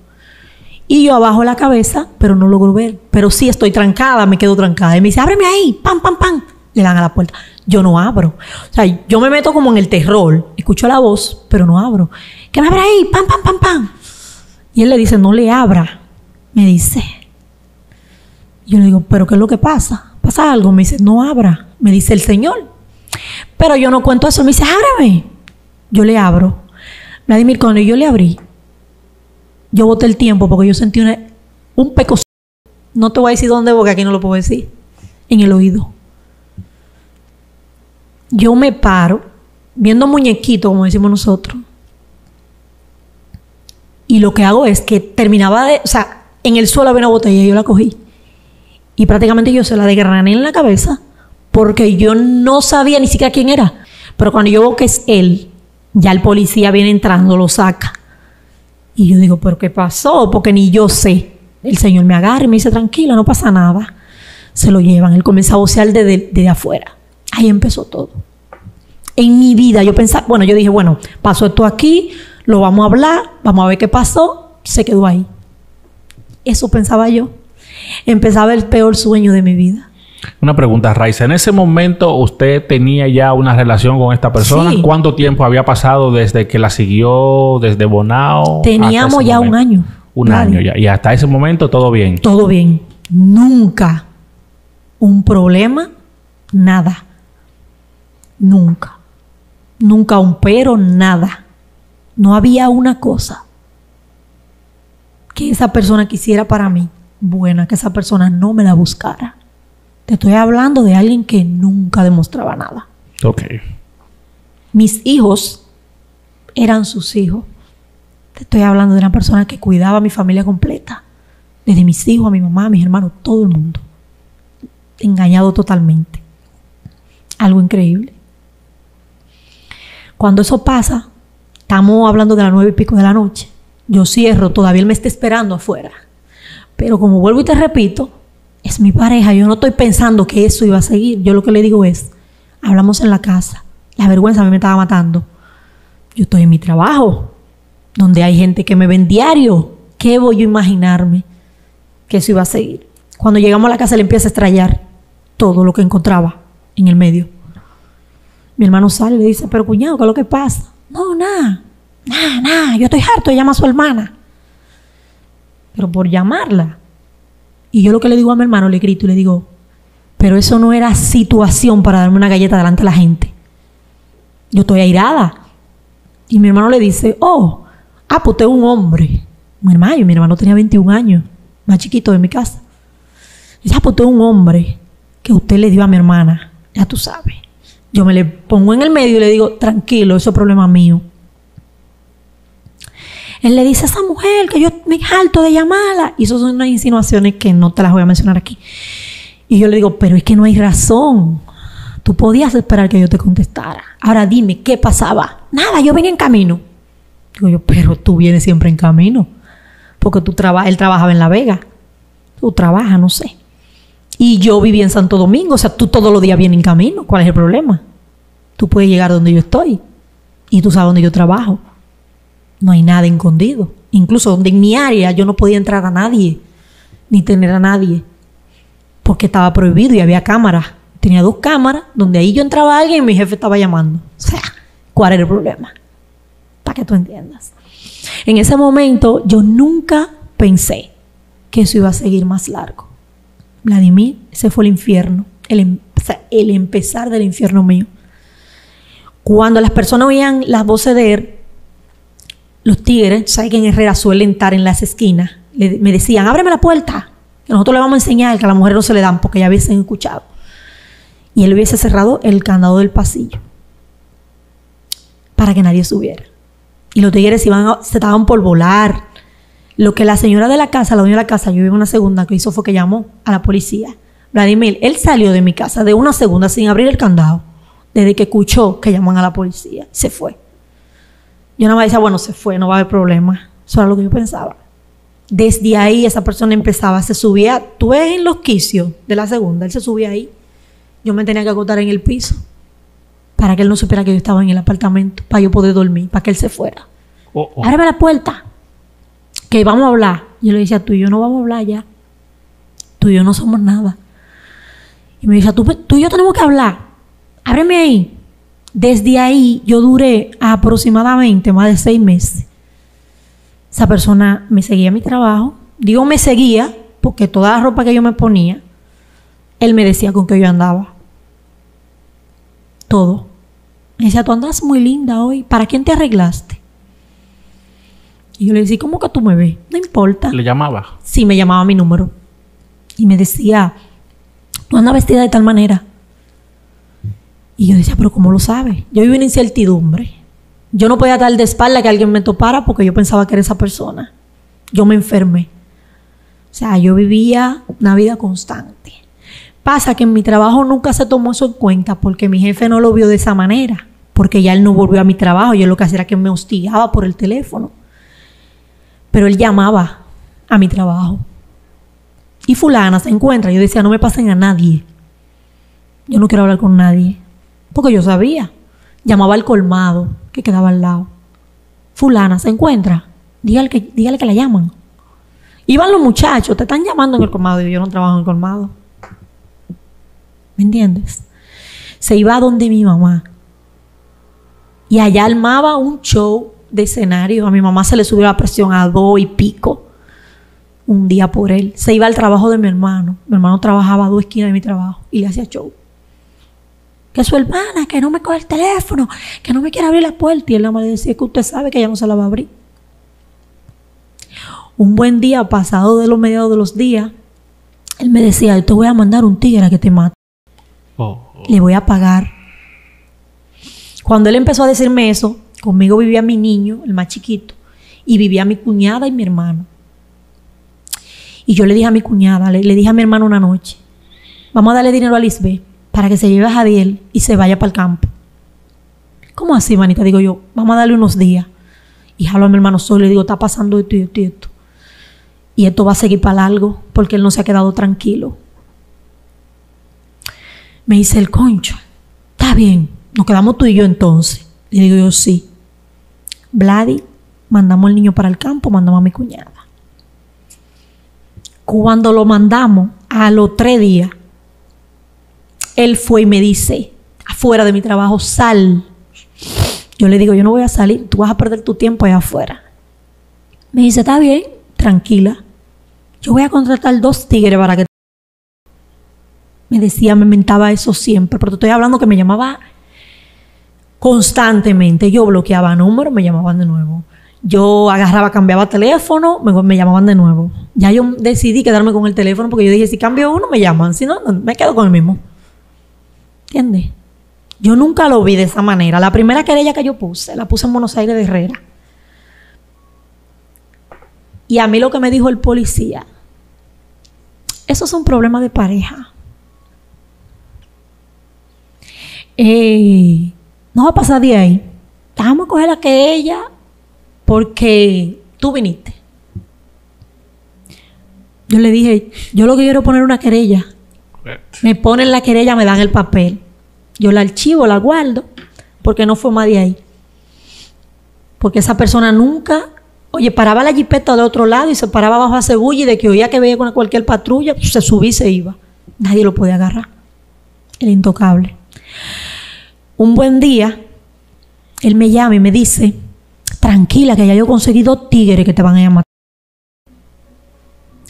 Y yo abajo la cabeza, pero no logro ver. Pero sí estoy trancada, me quedo trancada. Y me dice, ábreme ahí, pam, pam, pam. Le dan a la puerta. Yo no abro. O sea, yo me meto como en el terror. Escucho la voz, pero no abro. Que me abra ahí, pam, pam, pam, pam. Y él le dice, no le abra. me dice. Yo le digo, ¿pero qué es lo que pasa? ¿Pasa algo? Me dice, no abra, me dice el señor. Pero yo no cuento eso, me dice, ábreme. Yo le abro. Vladimir, cuando yo le abrí, yo boté el tiempo porque yo sentí una, un pecozón. No te voy a decir dónde, porque aquí no lo puedo decir. En el oído. Yo me paro, viendo muñequito, como decimos nosotros. Y lo que hago es que terminaba de... O sea, en el suelo había una botella y yo la cogí. Y prácticamente yo se la desgrané en la cabeza porque yo no sabía ni siquiera quién era. Pero cuando yo veo que es él, ya el policía viene entrando, lo saca. Y yo digo, ¿pero qué pasó? Porque ni yo sé. El señor me agarra y me dice, tranquila, no pasa nada. Se lo llevan. Él comienza a vocear desde, desde afuera. Ahí empezó todo. En mi vida yo pensaba, bueno, yo dije, bueno, pasó esto aquí, lo vamos a hablar, vamos a ver qué pasó. Se quedó ahí. Eso pensaba yo. Empezaba el peor sueño de mi vida. Una pregunta, Raysa. En ese momento, ¿usted tenía ya una relación con esta persona? Sí. ¿Cuánto tiempo había pasado desde que la siguió, desde Bonao? Teníamos ya momento? un año. Un claro. año ya. Y hasta ese momento, ¿todo bien? Todo bien. Nunca un problema, nada. Nunca. Nunca un pero, nada. No había una cosa que esa persona quisiera para mí. Buena, que esa persona no me la buscara. Te estoy hablando de alguien que nunca demostraba nada. Ok. Mis hijos eran sus hijos. Te estoy hablando de una persona que cuidaba a mi familia completa. Desde mis hijos, a mi mamá, a mis hermanos, todo el mundo. Engañado totalmente. Algo increíble. Cuando eso pasa, estamos hablando de las nueve y pico de la noche. Yo cierro, todavía él me está esperando afuera. Pero como vuelvo y te repito, es mi pareja. Yo no estoy pensando que eso iba a seguir. Yo lo que le digo es, hablamos en la casa. La vergüenza a mí me estaba matando. Yo estoy en mi trabajo, donde hay gente que me ven diario. ¿Qué voy yo a imaginarme que eso iba a seguir? Cuando llegamos a la casa, le empieza a estrellar todo lo que encontraba en el medio. Mi hermano sale y le dice, pero cuñado, ¿qué es lo que pasa? No, nada, nada, nada. Yo estoy harto, llama a su hermana. Pero por llamarla. Y yo lo que le digo a mi hermano, le grito y le digo, pero eso no era situación para darme una galleta delante de la gente. Yo estoy airada. Y mi hermano le dice, oh, ah, pues usted es un hombre. Mi hermano, mi hermano tenía veintiún años, más chiquito de mi casa. Dice, ah, pues usted es un hombre que usted le dio a mi hermana. Ya tú sabes. Yo me le pongo en el medio y le digo, tranquilo, eso es problema mío. Él le dice a esa mujer que yo me harto de llamarla. Y eso son unas insinuaciones que no te las voy a mencionar aquí. Y yo le digo, pero es que no hay razón. Tú podías esperar que yo te contestara. Ahora dime, ¿qué pasaba? Nada, yo venía en camino. Digo yo, pero tú vienes siempre en camino. Porque tú traba- él trabajaba en La Vega. Tú trabajas, no sé. Y yo vivía en Santo Domingo. O sea, tú todos los días vienes en camino. ¿Cuál es el problema? Tú puedes llegar donde yo estoy. Y tú sabes dónde yo trabajo. No hay nada escondido. Incluso donde en mi área yo no podía entrar a nadie, ni tener a nadie, porque estaba prohibido y había cámaras. Tenía dos cámaras, donde ahí yo entraba a alguien y mi jefe estaba llamando. O sea, ¿cuál era el problema? Para que tú entiendas. En ese momento yo nunca pensé que eso iba a seguir más largo. Vladimir, ese fue el infierno, el, em- o sea, el empezar del infierno mío. Cuando las personas oían las voces de él, los tigres, ¿sabes que en Herrera suelen estar en las esquinas? Le, me decían, ábreme la puerta, que nosotros le vamos a enseñar que a la mujer no se le dan, porque ya hubiesen escuchado. Y él hubiese cerrado el candado del pasillo para que nadie subiera. Y los tigres iban a, se estaban por volar. Lo que la señora de la casa, la dueña de la casa, yo vivo en una segunda, que hizo fue que llamó a la policía. Vladimir, él salió de mi casa de una segunda sin abrir el candado, desde que escuchó que llaman a la policía. Se fue. Yo nada más decía, bueno, se fue, no va a haber problema. Eso era lo que yo pensaba. Desde ahí esa persona empezaba, se subía, tú ves en los quicios de la segunda, él se subía ahí. Yo me tenía que acostar en el piso para que él no supiera que yo estaba en el apartamento, para yo poder dormir, para que él se fuera. Oh, oh. Ábreme la puerta, que vamos a hablar. Yo le decía, tú y yo no vamos a hablar ya. Tú y yo no somos nada. Y me decía, tú, tú y yo tenemos que hablar. Ábreme ahí. Desde ahí yo duré aproximadamente más de seis meses. Esa persona me seguía a mi trabajo, Dios me seguía, porque toda la ropa que yo me ponía, él me decía con que yo andaba. Todo. Me decía, tú andas muy linda hoy. ¿Para quién te arreglaste? Y yo le decía, ¿cómo que tú me ves? No importa. ¿Le llamaba? Sí, me llamaba mi número. Y me decía, tú andas vestida de tal manera. Y yo decía, ¿pero cómo lo sabes? Yo vivía en incertidumbre. Yo no podía estar de espalda que alguien me topara porque yo pensaba que era esa persona. Yo me enfermé. O sea, yo vivía una vida constante. Pasa que en mi trabajo nunca se tomó eso en cuenta porque mi jefe no lo vio de esa manera. Porque ya él no volvió a mi trabajo. Yo lo que hacía era que me hostigaba por el teléfono. Pero él llamaba a mi trabajo. Y fulana se encuentra. Yo decía, no me pasen a nadie. Yo no quiero hablar con nadie. Porque yo sabía. Llamaba al colmado que quedaba al lado. Fulana se encuentra. Dígale que, dígale que la llaman. Iban los muchachos, te están llamando en el colmado. Y yo no trabajo en el colmado. ¿Me entiendes? Se iba donde mi mamá. Y allá armaba un show de escenario. A mi mamá se le subió la presión a dos y pico. Un día por él. Se iba al trabajo de mi hermano. Mi hermano trabajaba a dos esquinas de mi trabajo. Y le hacía show. Que su hermana, que no me coge el teléfono. Que no me quiere abrir la puerta. Y él nada más le decía que usted sabe que ella no se la va a abrir. Un buen día, pasado de los mediados de los días, él me decía, te voy a mandar un tigre a que te mate. Oh, oh. Le voy a pagar. Cuando él empezó a decirme eso, conmigo vivía mi niño, el más chiquito, y vivía mi cuñada y mi hermano. Y yo le dije a mi cuñada, le, le dije a mi hermano una noche, vamos a darle dinero a Lisbeth para que se lleve a Jadiel y se vaya para el campo. ¿Cómo así, manita? Digo yo, vamos a darle unos días. Y jalo a mi hermano solo y le digo, está pasando esto y esto y esto. Y esto va a seguir para largo porque él no se ha quedado tranquilo. Me dice el concho, está bien, nos quedamos tú y yo entonces. Le digo yo, sí. Vladi, mandamos al niño para el campo, mandamos a mi cuñada. Cuando lo mandamos, a los tres días, él fue y me dice, afuera de mi trabajo, sal. Yo le digo, yo no voy a salir, tú vas a perder tu tiempo allá afuera. Me dice, está bien, tranquila. Yo voy a contratar dos tigres para que... Me decía, me inventaba eso siempre, pero te estoy hablando que me llamaba constantemente. Yo bloqueaba números, me llamaban de nuevo. Yo agarraba, cambiaba teléfono, me, me llamaban de nuevo. Ya yo decidí quedarme con el teléfono porque yo dije, si cambio uno, me llaman. Si no, no me quedo con el mismo. ¿Entiendes? Yo nunca lo vi de esa manera. La primera querella que yo puse, la puse en Buenos Aires de Herrera. Y a mí lo que me dijo el policía, eso es un problema de pareja. Eh, no va a pasar de ahí. Vamos a coger a aquella porque tú viniste. Yo le dije, yo lo que quiero es poner una querella. Me ponen la querella, me dan el papel. Yo la archivo, la guardo, porque no fue más de ahí. Porque esa persona nunca, oye, paraba la jipeta de otro lado y se paraba bajo a cebulla y de que oía que veía con cualquier patrulla, pues se subía y se iba. Nadie lo podía agarrar. El intocable. Un buen día, él me llama y me dice, tranquila, que ya yo conseguí dos tigres que te van a llamar.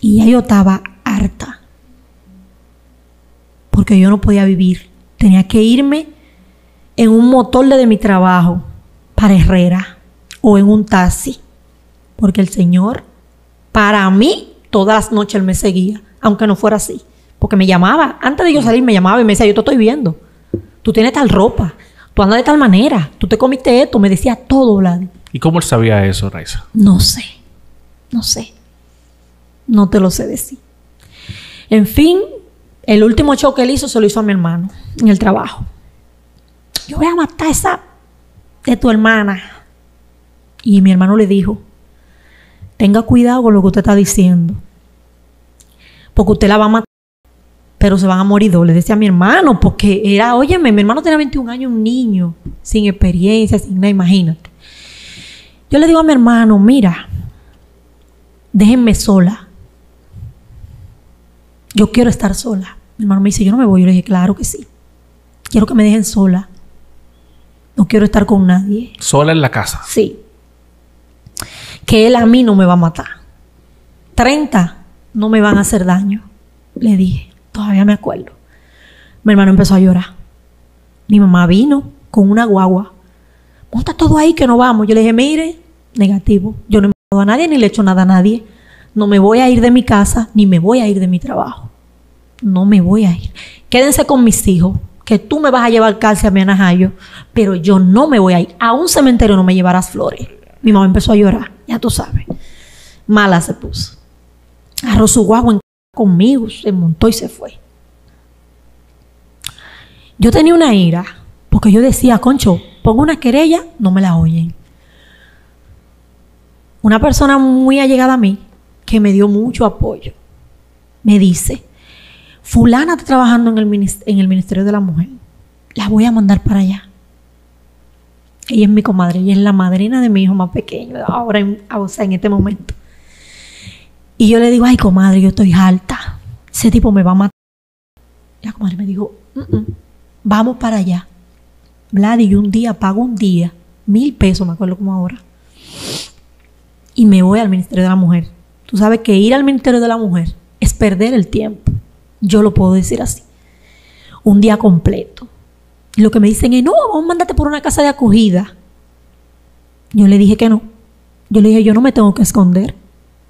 Y ya yo estaba harta. Porque yo no podía vivir. Tenía que irme en un motor de mi trabajo para Herrera o en un taxi. Porque el señor, para mí, todas las noches él me seguía, aunque no fuera así. Porque me llamaba, antes de yo salir me llamaba y me decía, yo te estoy viendo. Tú tienes tal ropa, tú andas de tal manera, tú te comiste esto, me decía todo, Vlad. ¿Y cómo él sabía eso, Raysa? No sé, no sé. No te lo sé decir. En fin... El último show que él hizo se lo hizo a mi hermano en el trabajo. Yo voy a matar a esa de tu hermana. Y mi hermano le dijo, tenga cuidado con lo que usted está diciendo. Porque usted la va a matar, pero se van a morir dos. Le decía a mi hermano, porque era, óyeme, mi hermano tenía veintiún años, un niño, sin experiencia, sin nada, imagínate. Yo le digo a mi hermano, mira, déjenme sola. Yo quiero estar sola. Mi hermano me dice, yo no me voy. Yo le dije, claro que sí. Quiero que me dejen sola. No quiero estar con nadie. ¿Sola en la casa? Sí. Que él a mí no me va a matar. treinta no me van a hacer daño, le dije. Todavía me acuerdo. Mi hermano empezó a llorar. Mi mamá vino con una guagua. Monta todo ahí que no vamos. Yo le dije, mire, negativo. Yo no he matado a nadie ni le he hecho nada a nadie. No me voy a ir de mi casa ni me voy a ir de mi trabajo. No me voy a ir. Quédense con mis hijos, que tú me vas a llevar calcia a mi anajayo, pero yo no me voy a ir. A un cementerio no me llevarás flores. Mi mamá empezó a llorar, ya tú sabes. Mala se puso. Agarró su guagua en conmigo, se montó y se fue. Yo tenía una ira, porque yo decía, concho, pongo una querella, no me la oyen. Una persona muy allegada a mí, que me dio mucho apoyo, me dice, fulana está trabajando en el, en el Ministerio de la Mujer, la voy a mandar para allá. Ella es mi comadre, ella es la madrina de mi hijo más pequeño, ahora, en, o sea, en este momento. Y yo le digo, ay, comadre, yo estoy harta, ese tipo me va a matar. La comadre me dijo, N -n -n, vamos para allá. Vladi, yo un día pago un día, mil pesos, me acuerdo como ahora, y me voy al Ministerio de la Mujer. Tú sabes que ir al Ministerio de la Mujer es perder el tiempo. Yo lo puedo decir así. Un día completo. Y lo que me dicen es, no, vamos a mandarte por una casa de acogida. Yo le dije que no. Yo le dije, yo no me tengo que esconder,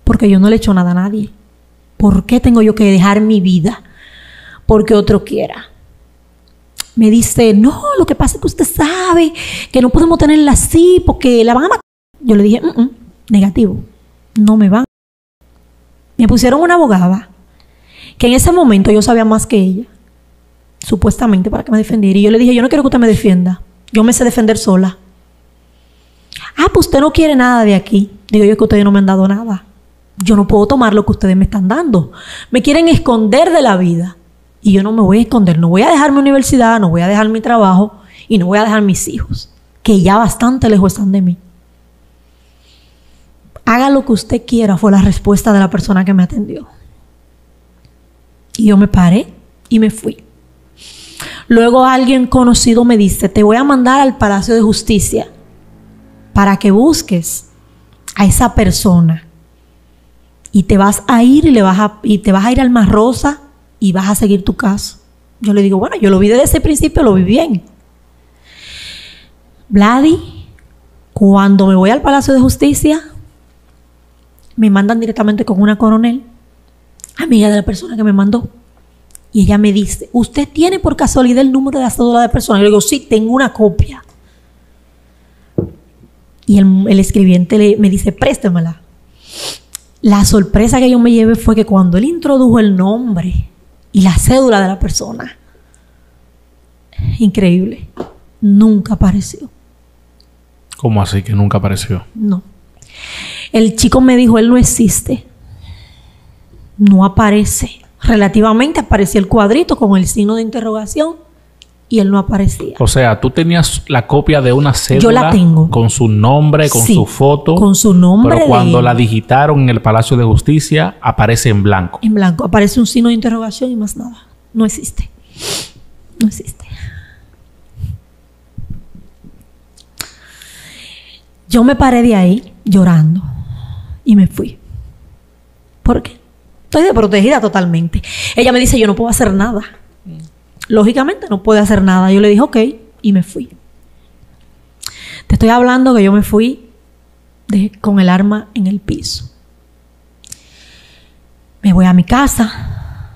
porque yo no le he hecho nada a nadie. ¿Por qué tengo yo que dejar mi vida porque otro quiera? Me dice, no, lo que pasa es que usted sabe que no podemos tenerla así porque la van a matar. Yo le dije, mm-mm, negativo, no me van. Me pusieron una abogada que en ese momento yo sabía más que ella, supuestamente, para que me defendiera. Y yo le dije, yo no quiero que usted me defienda. Yo me sé defender sola. Ah, pues usted no quiere nada de aquí. Digo yo, que ustedes no me han dado nada. Yo no puedo tomar lo que ustedes me están dando. Me quieren esconder de la vida. Y yo no me voy a esconder. No voy a dejar mi universidad, no voy a dejar mi trabajo y no voy a dejar mis hijos, que ya bastante lejos están de mí. Haga lo que usted quiera, fue la respuesta de la persona que me atendió. Y yo me paré y me fui. Luego alguien conocido me dice, te voy a mandar al Palacio de Justicia para que busques a esa persona y te vas a ir y, le vas a, y te vas a ir a Alma Rosa y vas a seguir tu caso. Yo le digo, bueno, yo lo vi desde ese principio, lo vi bien. Vladi, cuando me voy al Palacio de Justicia, me mandan directamente con una coronel, amiga de la persona que me mandó. Y ella me dice, ¿usted tiene por casualidad el número de la cédula de persona? Yo le digo, sí, tengo una copia. Y el, el escribiente le, me dice, préstemela. La sorpresa que yo me llevé fue que cuando él introdujo el nombre y la cédula de la persona, increíble, nunca apareció. ¿Cómo así que nunca apareció? No. El chico me dijo, él no existe. No aparece. Relativamente aparecía el cuadrito con el signo de interrogación y él no aparecía. O sea, tú tenías la copia de una cédula. Yo la tengo. Con su nombre, con sí, su foto. Con su nombre. Pero cuando de... la digitaron en el Palacio de Justicia, aparece en blanco. En blanco. Aparece un signo de interrogación y más nada. No existe. No existe. Yo me paré de ahí llorando. Y me fui. ¿Por qué? Estoy desprotegida totalmente. Ella me dice, yo no puedo hacer nada. Lógicamente no puedo hacer nada. Yo le dije, ok, y me fui. Te estoy hablando que yo me fui de, con el arma en el piso. Me voy a mi casa.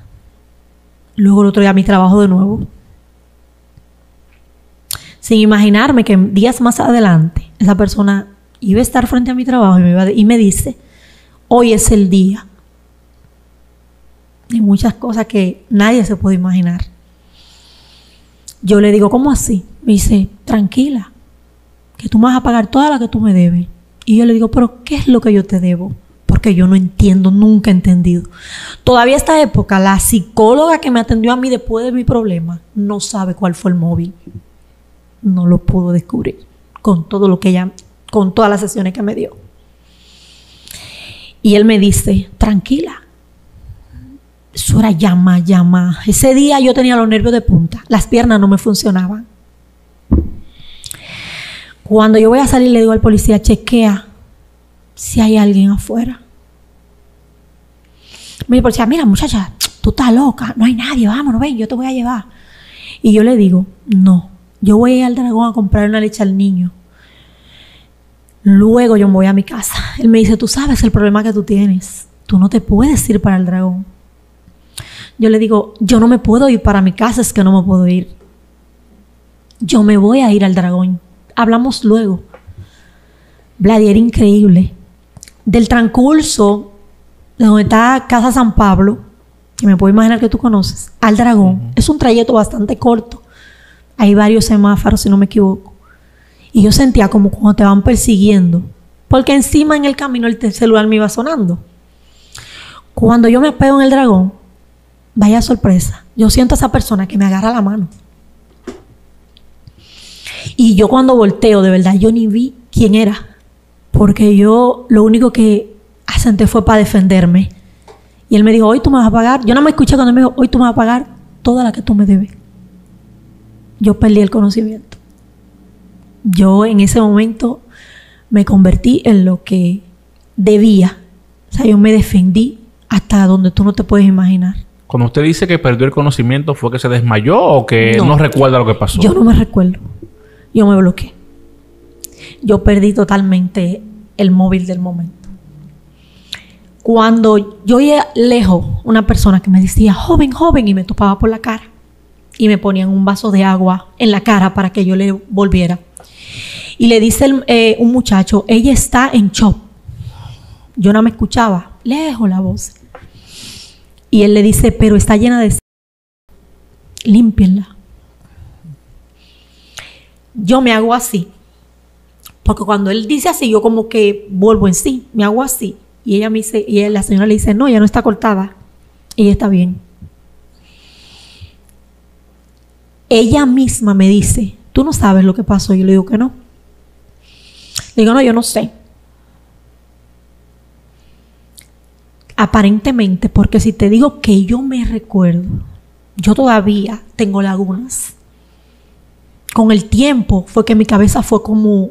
Luego el otro día a mi trabajo de nuevo. Sin imaginarme que días más adelante esa persona iba a estar frente a mi trabajo y me, iba de, y me dice, hoy es el día. Y muchas cosas que nadie se puede imaginar. Yo le digo, ¿cómo así? Me dice, tranquila, que tú me vas a pagar toda la que tú me debes. Y yo le digo, ¿pero qué es lo que yo te debo? Porque yo no entiendo, nunca he entendido. Todavía a esta época, la psicóloga que me atendió a mí después de mi problema no sabe cuál fue el móvil. No lo pudo descubrir con todo lo que ella... con todas las sesiones que me dio. Y él me dice, tranquila, eso era llama, llama. Ese día yo tenía los nervios de punta, las piernas no me funcionaban. Cuando yo voy a salir le digo al policía, chequea si hay alguien afuera. me decía, mira muchacha, tú estás loca, no hay nadie, vámonos, ven, yo te voy a llevar. Y yo le digo, no, yo voy al Dragón a comprar una leche al niño. Luego yo me voy a mi casa. Él me dice, tú sabes el problema que tú tienes. Tú no te puedes ir para el Dragón. Yo le digo, yo no me puedo ir para mi casa, es que no me puedo ir. Yo me voy a ir al Dragón. Hablamos luego. Vladi, era increíble. Del transcurso, de donde está Casa San Pablo, que me puedo imaginar que tú conoces, al Dragón, uh-huh. es un trayecto bastante corto. Hay varios semáforos, si no me equivoco. Y yo sentía como cuando te van persiguiendo. Porque encima en el camino el celular me iba sonando. Cuando yo me pego en el Dragón, vaya sorpresa, yo siento a esa persona que me agarra la mano. Y yo cuando volteo, de verdad, yo ni vi quién era. Porque yo lo único que asenté fue para defenderme. Y él me dijo, hoy tú me vas a pagar. Yo no me escuché cuando él me dijo, hoy tú me vas a pagar toda la que tú me debes. Yo perdí el conocimiento. Yo en ese momento me convertí en lo que debía. O sea, yo me defendí hasta donde tú no te puedes imaginar. Cuando usted dice que perdió el conocimiento, ¿fue que se desmayó o que no, no recuerda lo que pasó? Yo no me recuerdo. Yo me bloqueé. Yo perdí totalmente el móvil del momento. Cuando yo iba lejos, una persona que me decía, joven, joven, y me topaba por la cara. Y me ponían un vaso de agua en la cara para que yo le volviera. Y le dice el, eh, un muchacho, ella está en shock. Yo no me escuchaba, lejos la voz. Y él le dice, pero está llena de... límpienla. Yo me hago así. Porque cuando él dice así, yo como que vuelvo en sí, me hago así. Y ella me dice, y la señora le dice, no, ella no está cortada, ella está bien. Ella misma me dice, tú no sabes lo que pasó. Yo le digo que no. Le digo, no, yo no sé. Aparentemente, porque si te digo que yo me recuerdo, yo todavía tengo lagunas. Con el tiempo fue que mi cabeza fue como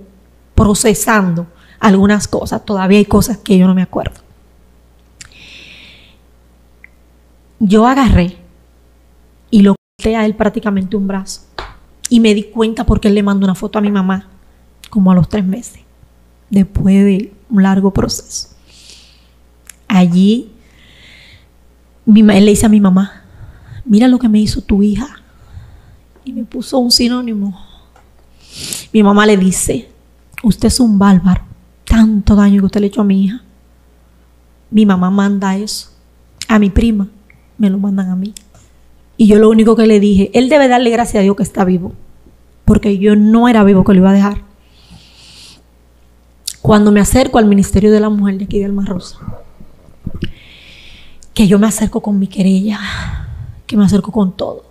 procesando algunas cosas. Todavía hay cosas que yo no me acuerdo. Yo agarré y lo corté a él prácticamente un brazo. Y me di cuenta porque él le mandó una foto a mi mamá, como a los tres meses, después de un largo proceso. Allí, mi él le dice a mi mamá, mira lo que me hizo tu hija. Y me puso un sinónimo. Mi mamá le dice, usted es un bárbaro, tanto daño que usted le echó a mi hija. Mi mamá manda eso. A mi prima, me lo mandan a mí. Y yo lo único que le dije, él debe darle gracias a Dios que está vivo. Porque yo no era vivo que lo iba a dejar. Cuando me acerco al Ministerio de la Mujer de aquí de Alma Rosa, que yo me acerco con mi querella, que me acerco con todo.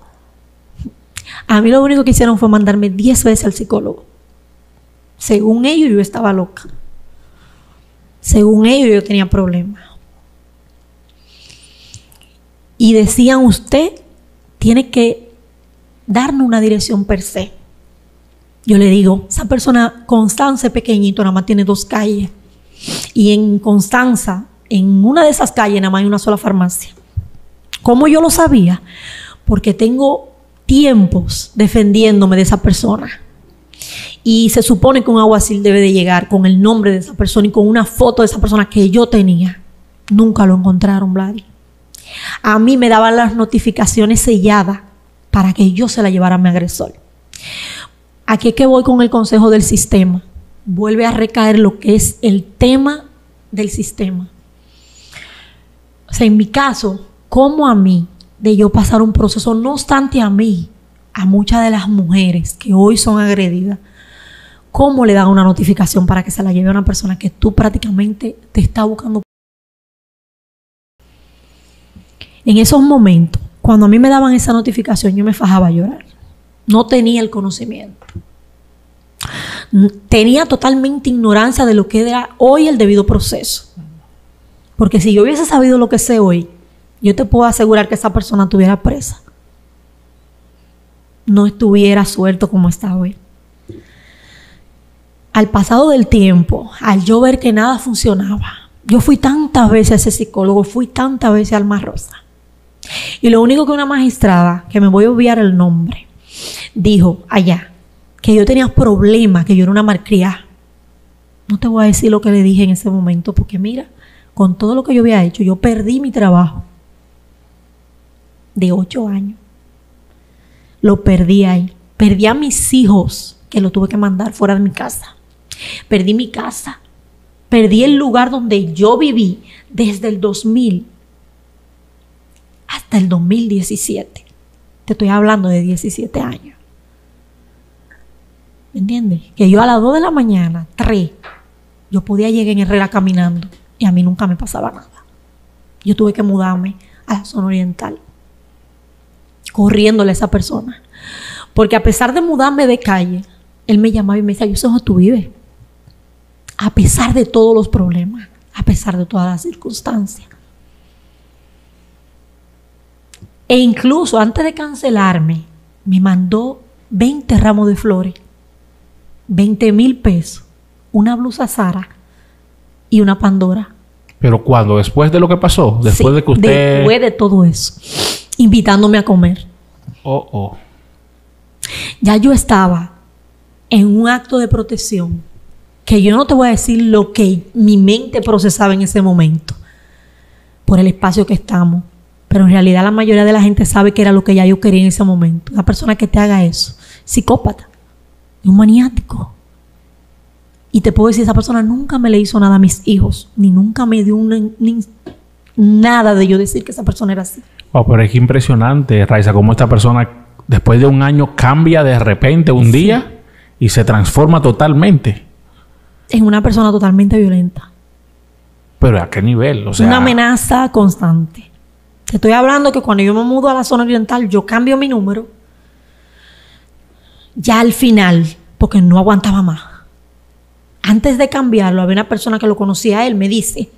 A mí lo único que hicieron fue mandarme diez veces al psicólogo. Según ellos yo estaba loca. Según ellos yo tenía problemas. Y decían, usted tiene que darnos una dirección per se. Yo le digo, esa persona, Constanza es pequeñito, nada más tiene dos calles. Y en Constanza, en una de esas calles, nada más hay una sola farmacia. ¿Cómo yo lo sabía? Porque tengo tiempos defendiéndome de esa persona. Y se supone que un alguacil debe de llegar con el nombre de esa persona y con una foto de esa persona que yo tenía. Nunca lo encontraron, Vladi. A mí me daban las notificaciones selladas para que yo se la llevara a mi agresor. Aquí es que voy con el consejo del sistema. Vuelve a recaer lo que es el tema del sistema. O sea, en mi caso, como a mí, de yo pasar un proceso, no obstante a mí, a muchas de las mujeres que hoy son agredidas, ¿cómo le dan una notificación para que se la lleve a una persona que tú prácticamente te está buscando? En esos momentos, cuando a mí me daban esa notificación, yo me fajaba a llorar. No tenía el conocimiento. Tenía totalmente ignorancia de lo que era hoy el debido proceso. Porque si yo hubiese sabido lo que sé hoy, yo te puedo asegurar que esa persona estuviera presa. No estuviera suelto como está hoy. Al pasado del tiempo, al yo ver que nada funcionaba, Yo fui tantas veces a ese psicólogo, fui tantas veces a Alma Rosa. Y lo único que una magistrada, que me voy a obviar el nombre, dijo allá, que yo tenía problemas, que yo era una malcriada. No te voy a decir lo que le dije en ese momento, porque mira, con todo lo que yo había hecho, yo perdí mi trabajo de ocho años. Lo perdí ahí. Perdí a mis hijos, que lo tuve que mandar fuera de mi casa. Perdí mi casa. Perdí el lugar donde yo viví desde el dos mil hasta el dos mil diecisiete. Te estoy hablando de diecisiete años. ¿Me entiendes? Que yo a las dos de la mañana, tres, yo podía llegar en Herrera caminando y a mí nunca me pasaba nada. Yo tuve que mudarme a la zona oriental, corriéndole a esa persona. Porque a pesar de mudarme de calle, él me llamaba y me decía, yo sé dónde tú vives. A pesar de todos los problemas, a pesar de todas las circunstancias. E incluso antes de cancelarme, me mandó veinte ramos de flores, veinte mil pesos, una blusa Zara y una Pandora. ¿Pero cuándo? ¿Después de lo que pasó? ¿Después sí, de que usted...? Después de todo eso. Invitándome a comer. Oh, oh. Ya yo estaba en un acto de protección, que yo no te voy a decir lo que mi mente procesaba en ese momento, por el espacio que estamos. Pero en realidad la mayoría de la gente sabe que era lo que ya yo quería en ese momento. Una persona que te haga eso, psicópata, un maniático. Y te puedo decir, esa persona nunca me le hizo nada a mis hijos, ni nunca me dio una, ni, nada de yo decir que esa persona era así. Wow, pero es que impresionante, Raysa, cómo esta persona después de un año cambia de repente un sí. día y se transforma totalmente. Es una persona totalmente violenta. ¿Pero a qué nivel? O sea, una amenaza constante. Te estoy hablando que cuando yo me mudo a la zona oriental, yo cambio mi número. Ya al final, porque no aguantaba más. Antes de cambiarlo, había una persona que lo conocía a él, me dice,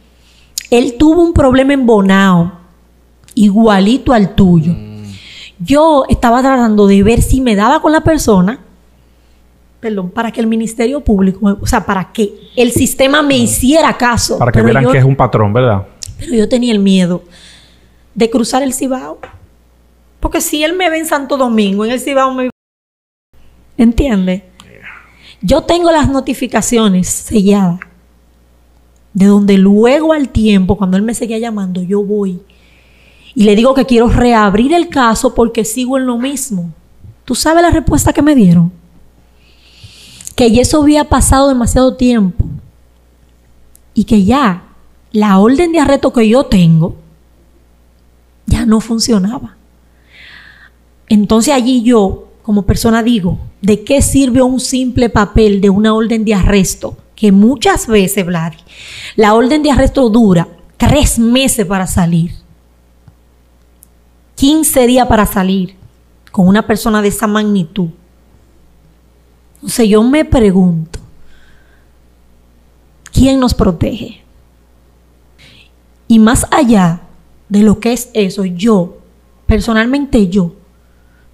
él tuvo un problema en Bonao, igualito al tuyo. Mm. Yo estaba tratando de ver si me daba con la persona... Perdón, para que el Ministerio Público, o sea, para que el sistema me hiciera caso. Para que vieran yo, que es un patrón, ¿verdad? Pero yo tenía el miedo de cruzar el Cibao. Porque si él me ve en Santo Domingo, en el Cibao me... ¿Entiendes? Yo tengo las notificaciones selladas. De donde luego al tiempo, cuando él me seguía llamando, yo voy. Y le digo que quiero reabrir el caso porque sigo en lo mismo. ¿Tú sabes la respuesta que me dieron? Que ya eso había pasado demasiado tiempo y que ya la orden de arresto que yo tengo ya no funcionaba. Entonces allí yo, como persona, digo, ¿de qué sirve un simple papel de una orden de arresto? Que muchas veces, Vladi, la orden de arresto dura tres meses para salir, quince días para salir con una persona de esa magnitud. O sea, yo me pregunto, ¿quién nos protege? Y más allá de lo que es eso, yo, personalmente yo,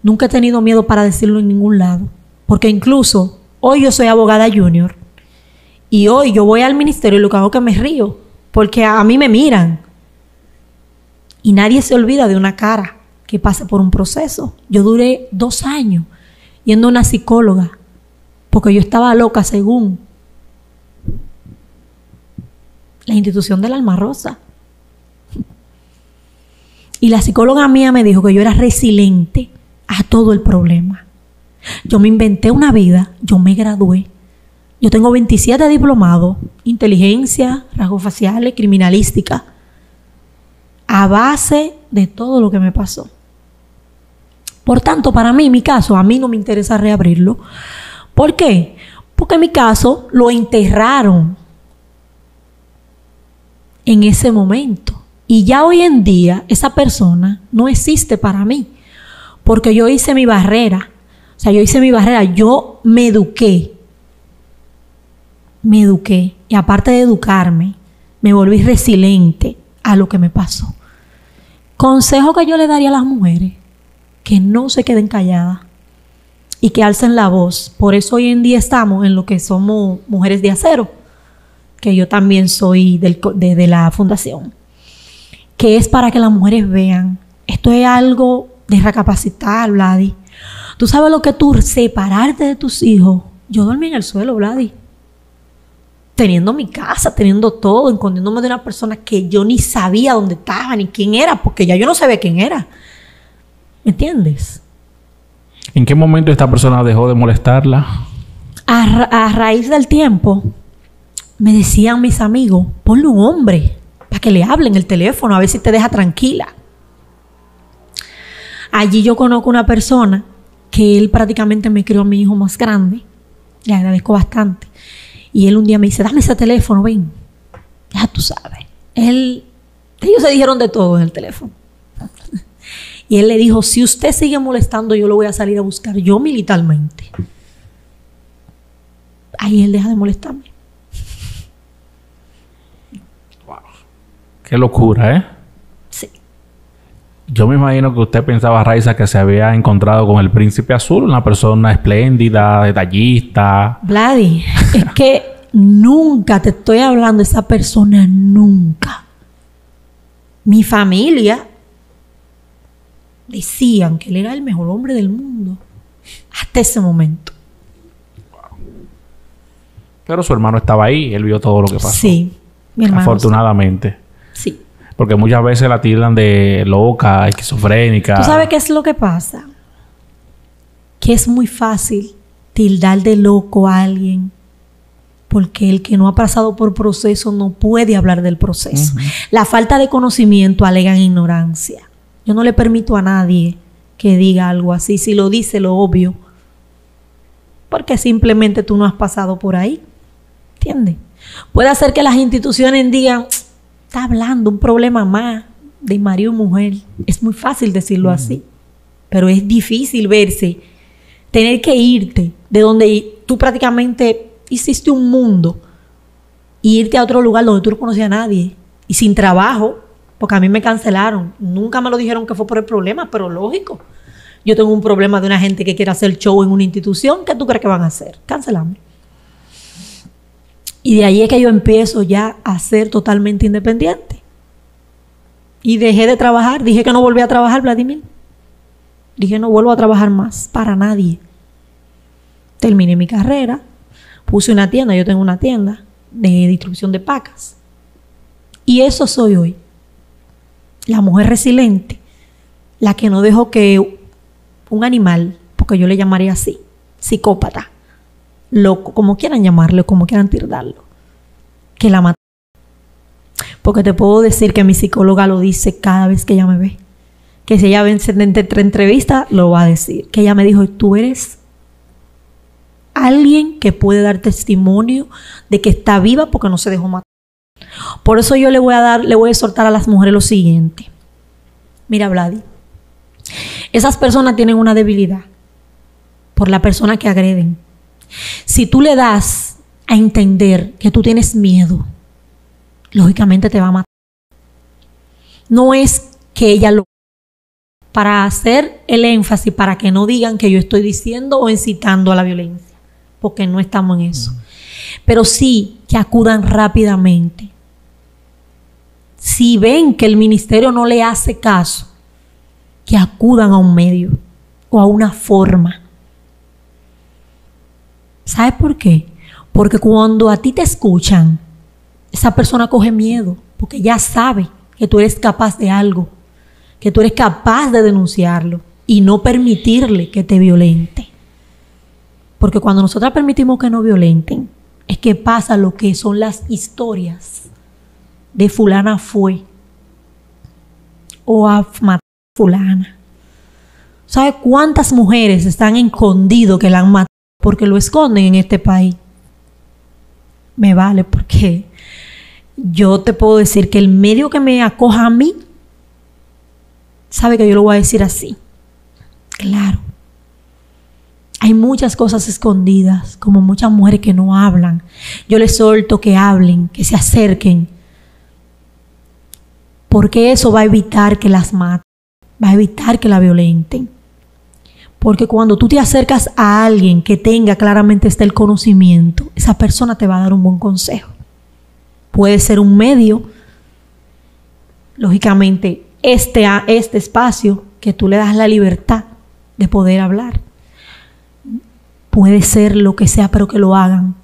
nunca he tenido miedo para decirlo en ningún lado. Porque incluso hoy yo soy abogada junior y hoy yo voy al ministerio y lo que hago es que me río. Porque a mí me miran y nadie se olvida de una cara que pase por un proceso. Yo duré dos años yendo a una psicóloga. Porque yo estaba loca según la institución del Alma Rosa. Y la psicóloga mía me dijo que yo era resiliente a todo el problema. Yo me inventé una vida, yo me gradué. Yo tengo veintisiete diplomados, inteligencia, rasgos faciales, criminalística, a base de todo lo que me pasó. Por tanto, para mí, mi caso, a mí no me interesa reabrirlo. ¿Por qué? Porque en mi caso lo enterraron en ese momento. Y ya hoy en día esa persona no existe para mí. Porque yo hice mi barrera. O sea, yo hice mi barrera. Yo me eduqué. Me eduqué. Y aparte de educarme, me volví resiliente a lo que me pasó. Consejo que yo le daría a las mujeres. Que no se queden calladas. Y que alcen la voz. Por eso hoy en día estamos en lo que somos Mujeres de Acero. que yo también soy del, de, de la fundación, que es para que las mujeres vean. Esto es algo de recapacitar, Vladi. Tú sabes lo que tú separarte de tus hijos. Yo dormí en el suelo, Vladi. Teniendo mi casa, teniendo todo, escondiéndome de una persona que yo ni sabía dónde estaba, ni quién era, porque ya yo no sabía quién era. ¿Me entiendes? ¿En qué momento esta persona dejó de molestarla? A, ra a raíz del tiempo, me decían mis amigos, ponle un hombre para que le hablen el teléfono, a ver si te deja tranquila. Allí yo conozco una persona que él prácticamente me crió a mi hijo más grande. Le agradezco bastante. Y él un día me dice, dame ese teléfono, ven. Ya tú sabes. Él, ellos se dijeron de todo en el teléfono. Y él le dijo, si usted sigue molestando, yo lo voy a salir a buscar yo militarmente. Ahí él deja de molestarme. Wow. Qué locura, ¿eh? Sí. Yo me imagino que usted pensaba, Raysa, que se había encontrado con el príncipe azul, una persona espléndida, detallista. Vladi, es que nunca te estoy hablando de esa persona, nunca. Mi familia decían que él era el mejor hombre del mundo hasta ese momento. Pero su hermano estaba ahí, él vio todo lo que pasó. Sí, mi hermano. Afortunadamente. Sí. Porque muchas veces la tildan de loca, esquizofrénica. ¿Tú sabes qué es lo que pasa? Que es muy fácil tildar de loco a alguien, porque el que no ha pasado por proceso no puede hablar del proceso. Uh-huh. La falta de conocimiento alegan ignorancia. Yo no le permito a nadie que diga algo así. Si lo dice, lo obvio. Porque simplemente tú no has pasado por ahí. ¿Entiendes? Puede hacer que las instituciones digan, está hablando un problema más de marido y mujer. Es muy fácil decirlo mm. así. Pero es difícil verse. Tener que irte de donde tú prácticamente hiciste un mundo. Y irte a otro lugar donde tú no conocías a nadie. Y sin trabajo. Porque a mí me cancelaron. Nunca me lo dijeron que fue por el problema, pero lógico. Yo tengo un problema de una gente que quiere hacer show en una institución. ¿Qué tú crees que van a hacer? Cancelame. Y de ahí es que yo empiezo ya a ser totalmente independiente. Y dejé de trabajar. Dije que no volví a trabajar, Vladimir. Dije, no vuelvo a trabajar más para nadie. Terminé mi carrera. Puse una tienda. Yo tengo una tienda de distribución de pacas. Y eso soy hoy. La mujer resiliente, la que no dejó que un animal, porque yo le llamaría así, psicópata, loco, como quieran llamarlo, como quieran tirarlo, que la mató. Porque te puedo decir que mi psicóloga lo dice cada vez que ella me ve. Que si ella ve entre entrevistas, lo va a decir. Que ella me dijo, tú eres alguien que puede dar testimonio de que está viva porque no se dejó matar. Por eso yo le voy a dar, le voy a exhortar a las mujeres lo siguiente. Mira, Vladi, esas personas tienen una debilidad por la persona que agreden. Si tú le das a entender que tú tienes miedo, lógicamente te va a matar. No es que ella lo... Para hacer el énfasis, para que no digan que yo estoy diciendo o incitando a la violencia, porque no estamos en eso. Pero sí que acudan rápidamente. Si ven que el ministerio no le hace caso, que acudan a un medio o a una forma. ¿Sabes por qué? Porque cuando a ti te escuchan, esa persona coge miedo, porque ya sabe que tú eres capaz de algo, que tú eres capaz de denunciarlo y no permitirle que te violente. Porque cuando nosotras permitimos que nos violenten, es que pasa lo que son las historias de fulana fue o a matar a fulana. ¿Sabe cuántas mujeres están escondidas que la han matado? Porque lo esconden en este país. Me vale, porque yo te puedo decir que el medio que me acoja a mí sabe que yo lo voy a decir así. Claro. Hay muchas cosas escondidas, como muchas mujeres que no hablan. Yo les suelto que hablen, que se acerquen. Porque eso va a evitar que las maten, va a evitar que la violenten. Porque cuando tú te acercas a alguien que tenga claramente este el conocimiento, esa persona te va a dar un buen consejo. puede ser un medio. Lógicamente, este, este espacio que tú le das la libertad de poder hablar, puede ser lo que sea, pero que lo hagan.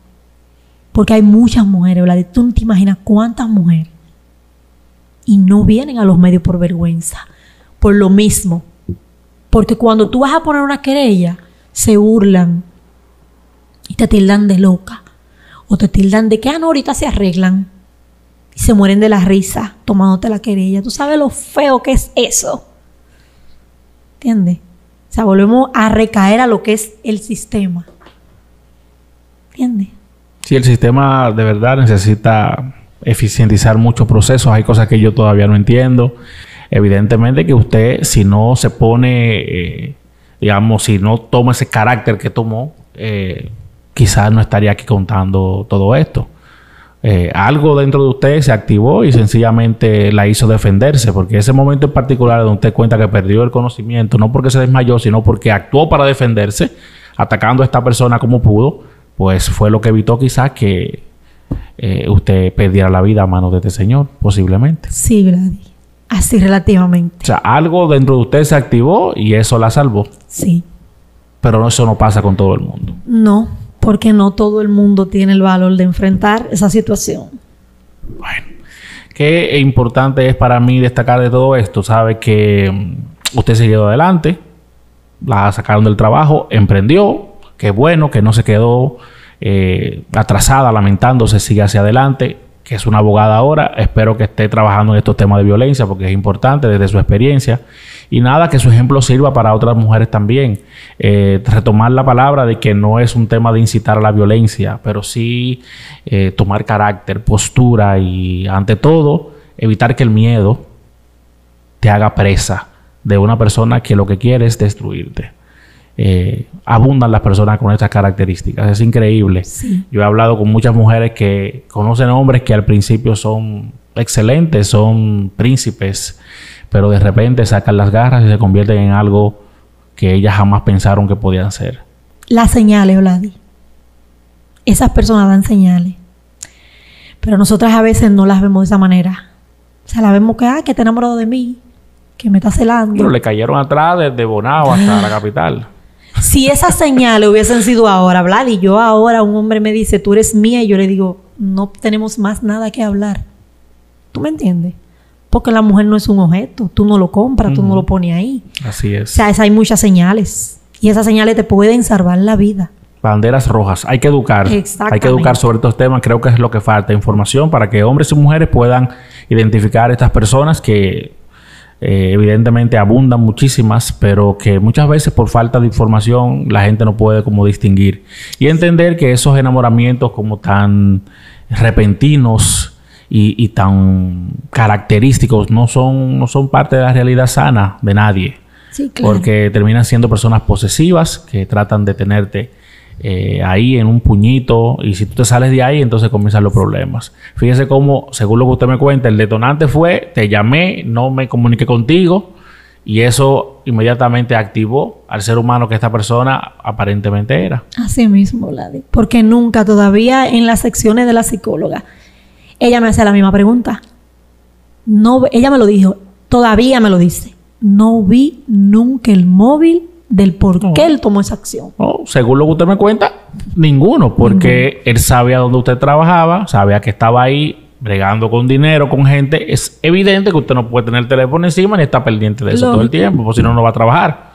Porque hay muchas mujeres, ¿verdad? Tú no te imaginas cuántas mujeres. Y no vienen a los medios por vergüenza, por lo mismo. Porque cuando tú vas a poner una querella, se burlan y te tildan de loca. O te tildan de que, ah, no, ahorita se arreglan. Y se mueren de la risa tomándote la querella. Tú sabes lo feo que es eso. ¿Entiendes? O sea, volvemos a recaer a lo que es el sistema. ¿Entiendes? Sí, el sistema de verdad necesita eficientizar muchos procesos. Hay cosas que yo todavía no entiendo. Evidentemente que usted, si no se pone, eh, digamos, si no toma ese carácter que tomó, eh, quizás no estaría aquí contando todo esto. Eh, algo dentro de usted se activó y sencillamente la hizo defenderse, porque ese momento en particular donde usted cuenta que perdió el conocimiento, no porque se desmayó, sino porque actuó para defenderse, atacando a esta persona como pudo, pues fue lo que evitó quizás que eh, usted perdiera la vida a manos de este señor, posiblemente. Sí, Gladys. Así relativamente. O sea, algo dentro de usted se activó y eso la salvó. Sí. Pero eso no pasa con todo el mundo. No. Porque no todo el mundo tiene el valor de enfrentar esa situación. Bueno, qué importante es para mí destacar de todo esto. Sabe que usted siguió adelante, la sacaron del trabajo, emprendió. Qué bueno que no se quedó eh, atrasada, lamentándose, sigue hacia adelante. Que es una abogada ahora. Espero que esté trabajando en estos temas de violencia porque es importante desde su experiencia. Y nada, que su ejemplo sirva para otras mujeres también. Eh, retomar la palabra de que no es un tema de incitar a la violencia, pero sí eh, tomar carácter, postura y ante todo evitar que el miedo te haga presa de una persona que lo que quiere es destruirte. Eh, abundan las personas con estas características. Es increíble. Sí. Yo he hablado con muchas mujeres que conocen hombres que al principio son excelentes, son príncipes, pero de repente sacan las garras y se convierten en algo que ellas jamás pensaron que podían ser. Las señales, Vladi. Esas personas dan señales. Pero nosotras a veces no las vemos de esa manera. O sea, las vemos que, ah, que está enamorado de mí, que me está celando. Pero le cayeron atrás desde Bonao hasta la capital. Si esas señales hubiesen sido ahora, hablar, y yo ahora, un hombre me dice, tú eres mía, y yo le digo, no tenemos más nada que hablar. ¿Tú me entiendes? Porque la mujer no es un objeto. Tú no lo compras, uh-huh. Tú no lo pones ahí. Así es. O sea, es, hay muchas señales. Y esas señales te pueden salvar la vida. Banderas rojas. Hay que educar. Hay que educar sobre estos temas. Creo que es lo que falta. Información para que hombres y mujeres puedan identificar a estas personas que... Eh, evidentemente abundan muchísimas, pero que muchas veces por falta de información la gente no puede como distinguir y entender que esos enamoramientos como tan repentinos y, y tan característicos no son, no son parte de la realidad sana de nadie. Sí, claro. Porque terminan siendo personas posesivas que tratan de tenerte eh, ahí en un puñito y si tú te sales de ahí entonces comienzan los problemas. Fíjese cómo, según lo que usted me cuenta, el detonante fue, te llamé, no me comuniqué contigo y eso inmediatamente activó al ser humano que esta persona aparentemente era. Así mismo, Vladi, porque nunca todavía en las secciones de la psicóloga ella me hace la misma pregunta. No, ella me lo dijo, todavía me lo dice, no vi nunca el móvil del por qué no. Él tomó esa acción. No, según lo que usted me cuenta, ninguno. Porque uh-huh. Él sabía dónde usted trabajaba, sabía que estaba ahí bregando con dinero, con gente. Es evidente que usted no puede tener el teléfono encima ni está pendiente de eso Lógico. Todo el tiempo, porque si no, no va a trabajar.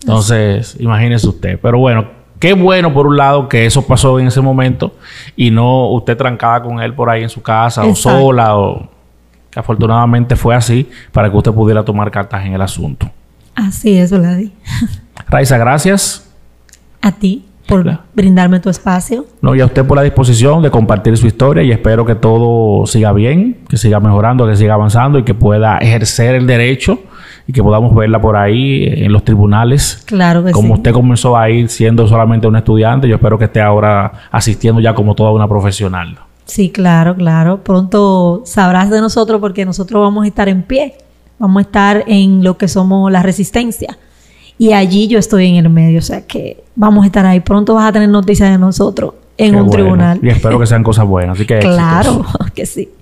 Entonces, imagínese usted. Pero bueno, qué bueno por un lado que eso pasó en ese momento y no usted trancada con él por ahí en su casa Exacto. O sola. O... Afortunadamente fue así para que usted pudiera tomar cartas en el asunto. Así es, Vladi. Raysa, gracias. A ti por claro. brindarme tu espacio. No, y a usted por la disposición de compartir su historia y espero que todo siga bien, que siga mejorando, que siga avanzando y que pueda ejercer el derecho y que podamos verla por ahí en los tribunales. Claro que como sí. Como usted comenzó a ir siendo solamente un estudiante, yo espero que esté ahora asistiendo ya como toda una profesional. Sí, claro, claro. Pronto sabrás de nosotros porque nosotros vamos a estar en pie. Vamos a estar en lo que somos la resistencia. Y allí yo estoy en el medio. O sea que vamos a estar ahí. Pronto vas a tener noticias de nosotros. en Qué un bueno. tribunal. Y espero que sean cosas buenas. Así que claro, éxitos. Que sí.